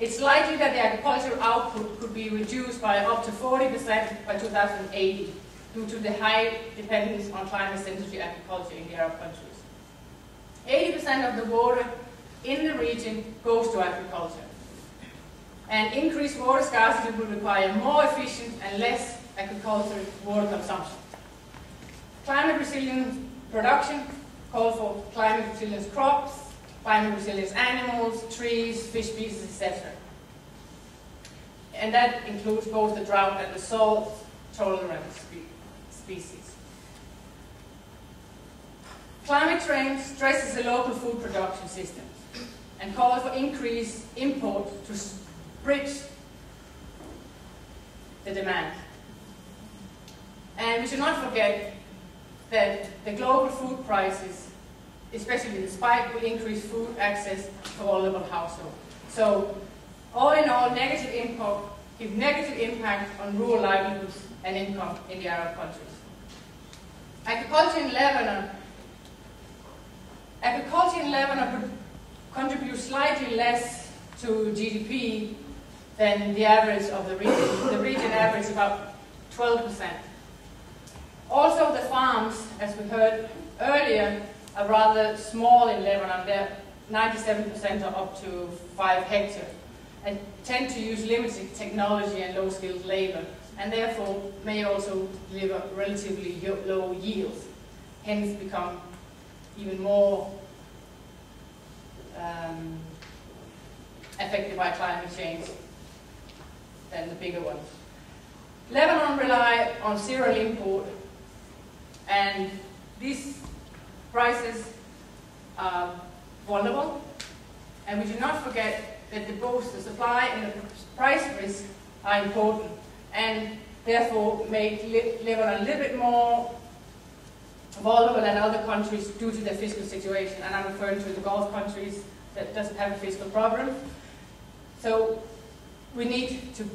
It's likely that the agricultural output could be reduced by up to forty percent by two thousand eighty due to the high dependence on climate-sensitive agriculture in the Arab countries. eighty percent of the water in the region goes to agriculture. And increased water scarcity will require more efficient and less agricultural water consumption. Climate-resilient production calls for climate-resilient crops, climate-resilient animals, trees, fish species, et cetera. And that includes both the drought and the salt-tolerant species. Climate change stresses the local food production system and calls for increased import to bridge the demand. And we should not forget that the global food prices, especially the spike, will increase food access for all level households. So, all in all, negative impact give negative impact on rural livelihoods and income in the Arab countries. Agriculture in Lebanon, agriculture in Lebanon contributes slightly less to G D P than the average of the region. The region averages about twelve percent. Also, the farms, as we heard earlier, are rather small in Lebanon. They're ninety-seven percent are up to five hectares and tend to use limited technology and low-skilled labor, and therefore may also deliver relatively low yields, hence become even more um, affected by climate change than the bigger ones. Lebanon relies on cereal import, and these prices are vulnerable, and we do not forget that the both the supply and the price risk are important, and therefore make Lebanon a little bit more vulnerable than other countries due to their fiscal situation, and I'm referring to the Gulf countries that doesn't have a fiscal problem. So we need to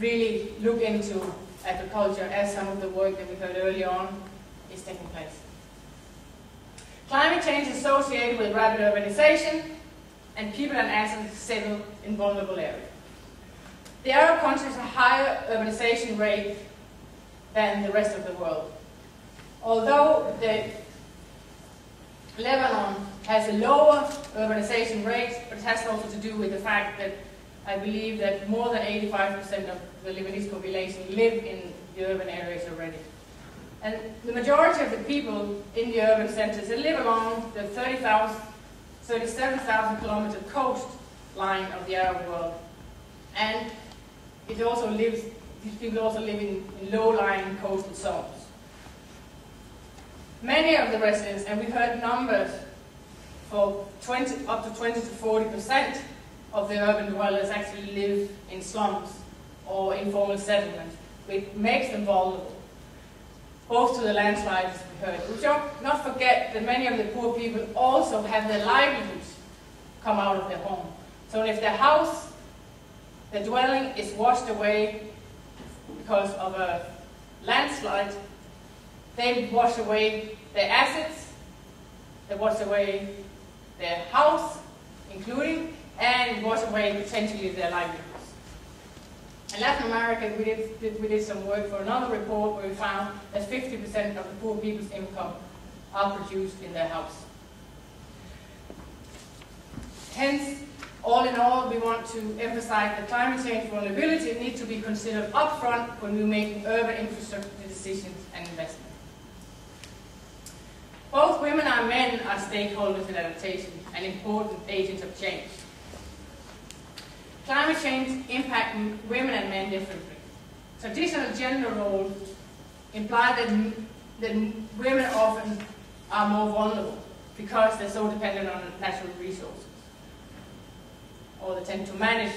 really look into agriculture, as some of the work that we heard earlier on is taking place. Climate change is associated with rapid urbanization, and people and assets settle in vulnerable areas. The Arab countries have a higher urbanization rate than the rest of the world. Although the Lebanon has a lower urbanization rate, but it has also to do with the fact that I believe that more than eighty-five percent of the Lebanese population live in the urban areas already. And the majority of the people in the urban centers, they live along the thirty-seven thousand kilometer coastline of the Arab world. And it also lives, these people also live in, in low-lying coastal zones. Many of the residents, and we heard numbers for twenty, up to twenty to forty percent of the urban dwellers actually live in slums or informal settlements, which makes them vulnerable, both to the landslides we heard. We should not forget that many of the poor people also have their livelihoods come out of their home. So if their house, their dwelling is washed away because of a landslide, they wash away their assets, they wash away their house, including, and wash away potentially their livelihoods. In Latin America, we did, we did some work for another report where we found that fifty percent of the poor people's income are produced in their house. Hence, all in all, we want to emphasize that climate change vulnerability needs to be considered upfront when we make urban infrastructure decisions and investments. Both women and men are stakeholders in adaptation and important agents of change. climate change impacts women and men differently. Traditional gender roles imply that, that women often are more vulnerable because they're so dependent on natural resources, or they tend to manage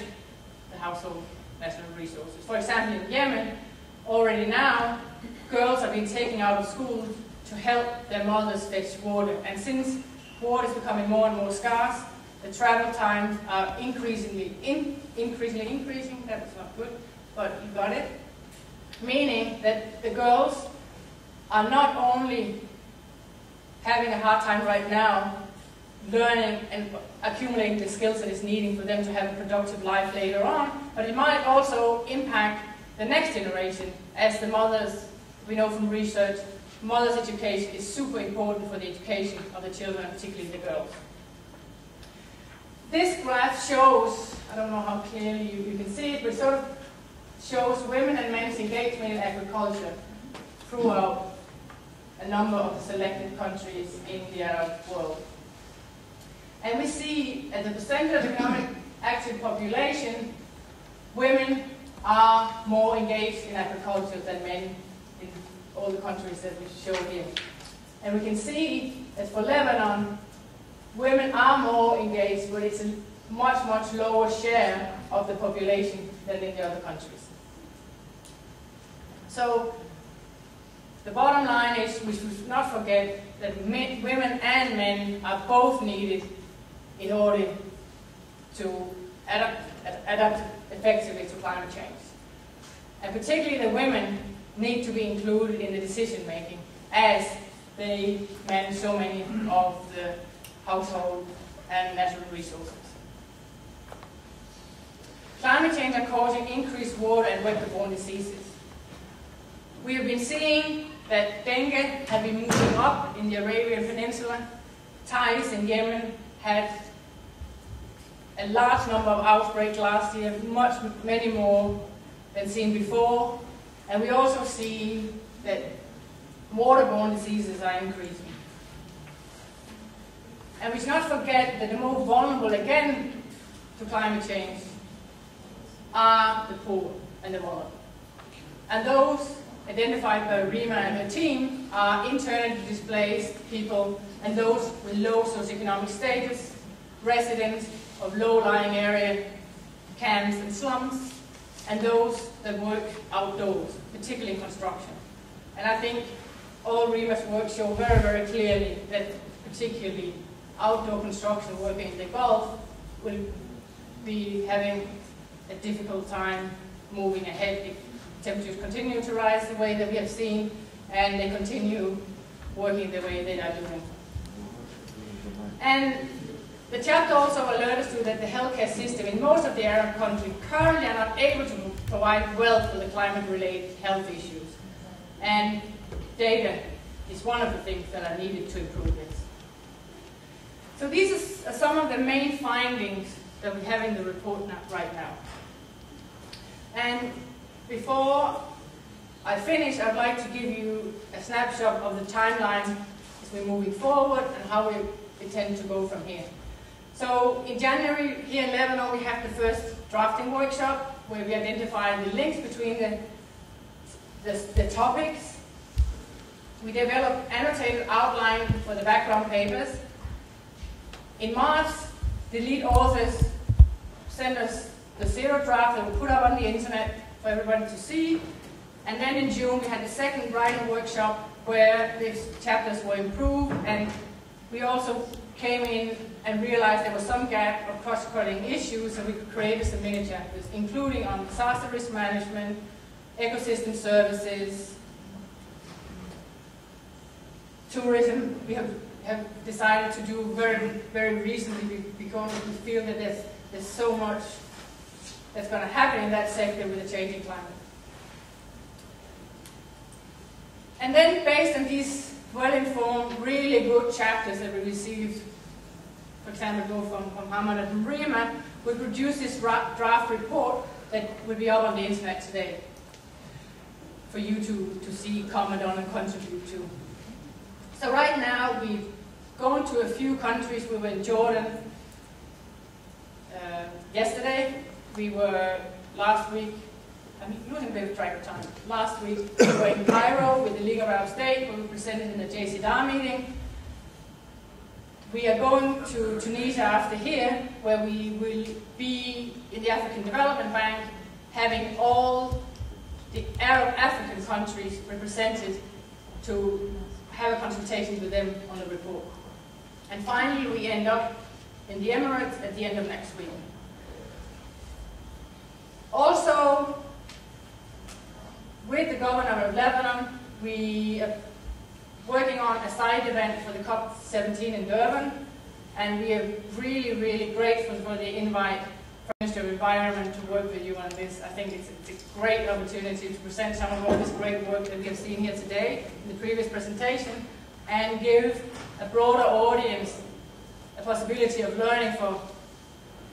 the household natural resources. For example, in Yemen, already now, girls have been taken out of school to help their mothers fetch water. And since water is becoming more and more scarce, the travel times are increasingly, in, increasingly increasing. That was not good, but you got it. Meaning that the girls are not only having a hard time right now learning and accumulating the skills that is needed for them to have a productive life later on, but it might also impact the next generation. As the mothers, we know from research, mothers' education is super important for the education of the children, particularly the girls. This graph shows, I don't know how clearly you, you can see it, but sort of shows women and men's engagement in agriculture throughout a number of the selected countries in the Arab world. And we see at the percentage of economic active population, women are more engaged in agriculture than men in all the countries that we show here. And we can see that for Lebanon, women are more engaged, but it's a much, much lower share of the population than in the other countries. So the bottom line is we should not forget that men, women and men are both needed in order to adapt, adapt effectively to climate change. And particularly the women need to be included in the decision making, as they manage so many of the household and natural resources. Climate change are causing increased water and weather-borne diseases. We have been seeing that dengue had been moving up in the Arabian Peninsula. Ties in Yemen had a large number of outbreaks last year, much, many more than seen before. And we also see that waterborne diseases are increasing. And we should not forget that the most vulnerable again to climate change are the poor and the vulnerable. And those identified by Rima and her team are internally displaced people and those with low socioeconomic status, residents of low-lying area, camps and slums, and those that work outdoors, particularly in construction. And I think all Rima's work show very, very clearly that particularly outdoor construction working in the Gulf will be having a difficult time moving ahead if temperatures continue to rise the way that we have seen and they continue working the way they are doing. And the chapter also alerts us to that the healthcare system in most of the Arab countries currently are not able to provide well for the climate-related health issues. And data is one of the things that are needed to improve this. So these are some of the main findings that we have in the report now, right now. And before I finish, I'd like to give you a snapshot of the timeline as we're moving forward and how we intend to go from here. So in January here in Lebanon, we have the first drafting workshop where we identify the links between the, the, the topics. We develop annotated outline for the background papers. In March, the lead authors sent us the zero draft that we put up on the internet for everybody to see. And then in June, we had the second writing workshop where these chapters were improved. And we also came in and realized there was some gap of cross-cutting issues, and we created some mini chapters, including on disaster risk management, ecosystem services, tourism. We have, have decided to do very, very recently because we feel that there's, there's so much that's going to happen in that sector with the changing climate. And then based on these well-informed, really good chapters that we received, for example, from, from Hamad and Rima, we produced this draft report that will be up on the internet today for you to, to see, comment on, and contribute to. So right now, we've gone to a few countries. We were in Jordan uh, yesterday. we were last week, I'm losing a bit of track of time, last week we were in Cairo with the League of Arab States, where we presented in the J C D R meeting. We are going to Tunisia after here, where we will be in the African Development Bank, having all the Arab African countries represented to have a consultation with them on the report. And finally, we end up in the Emirates at the end of next week. Also, with the governor of Lebanon, we are working on a side event for the COP seventeen in Durban, and we are really, really grateful for the invite from the Minister of Environment to work with you on this. I think it's a, it's a great opportunity to present some of all this great work that we have seen here today in the previous presentation, and give a broader audience a possibility of learning for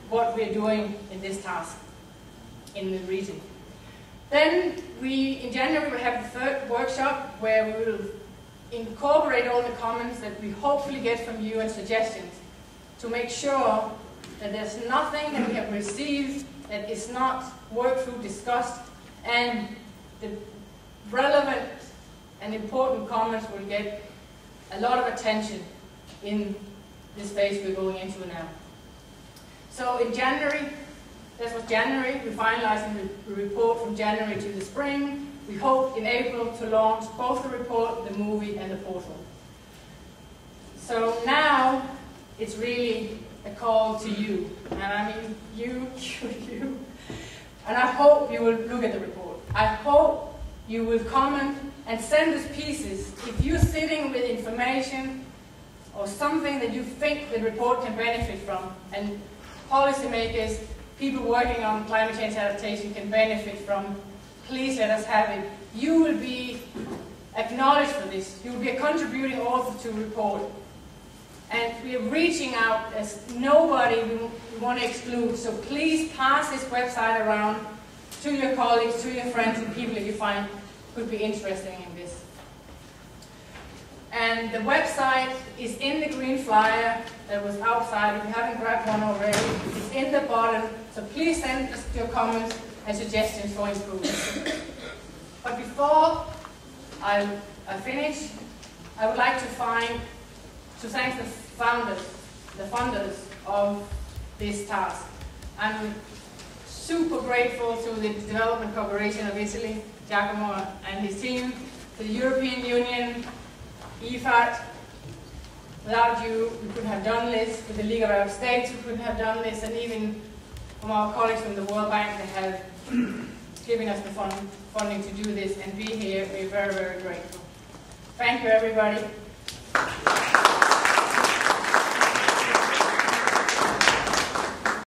what we're doing in this task in the region. Then we, in January, we will have the third workshop where we will incorporate all the comments that we hopefully get from you and suggestions to make sure that there's nothing that we have received that is not worked through, discussed, and the relevant and important comments will get a lot of attention in this phase we're going into now. So in January, this was January, we finalized the report from January to the spring. We hope in April to launch both the report, the movie, and the portal. So now it's really a call to you, and I mean you, you, you. And I hope you will look at the report. I hope you will comment and send us pieces. If you're sitting with information or something that you think the report can benefit from, and policymakers, people working on climate change adaptation can benefit from, please let us have it. You will be acknowledged for this. You will be a contributing author to the report. And we are reaching out as nobody we, we want to exclude. So please pass this website around to your colleagues, to your friends, and people that you find could be interesting in this. And the website is in the green flyer that was outside. If you haven't grabbed one already, it's in the bottom. So please send us your comments and suggestions for improvement. But before I, I finish, I would like to find to thank the founders, the funders of this task. I'm super grateful to the Development Corporation of Italy, Giacomo and his team, to the European Union, I F P R I. Without you, we couldn't have done this. With the League of Arab States, we couldn't have done this, and even from our colleagues from the World Bank that have given us the fund, funding to do this and be here. We're very, very grateful. Thank you, everybody.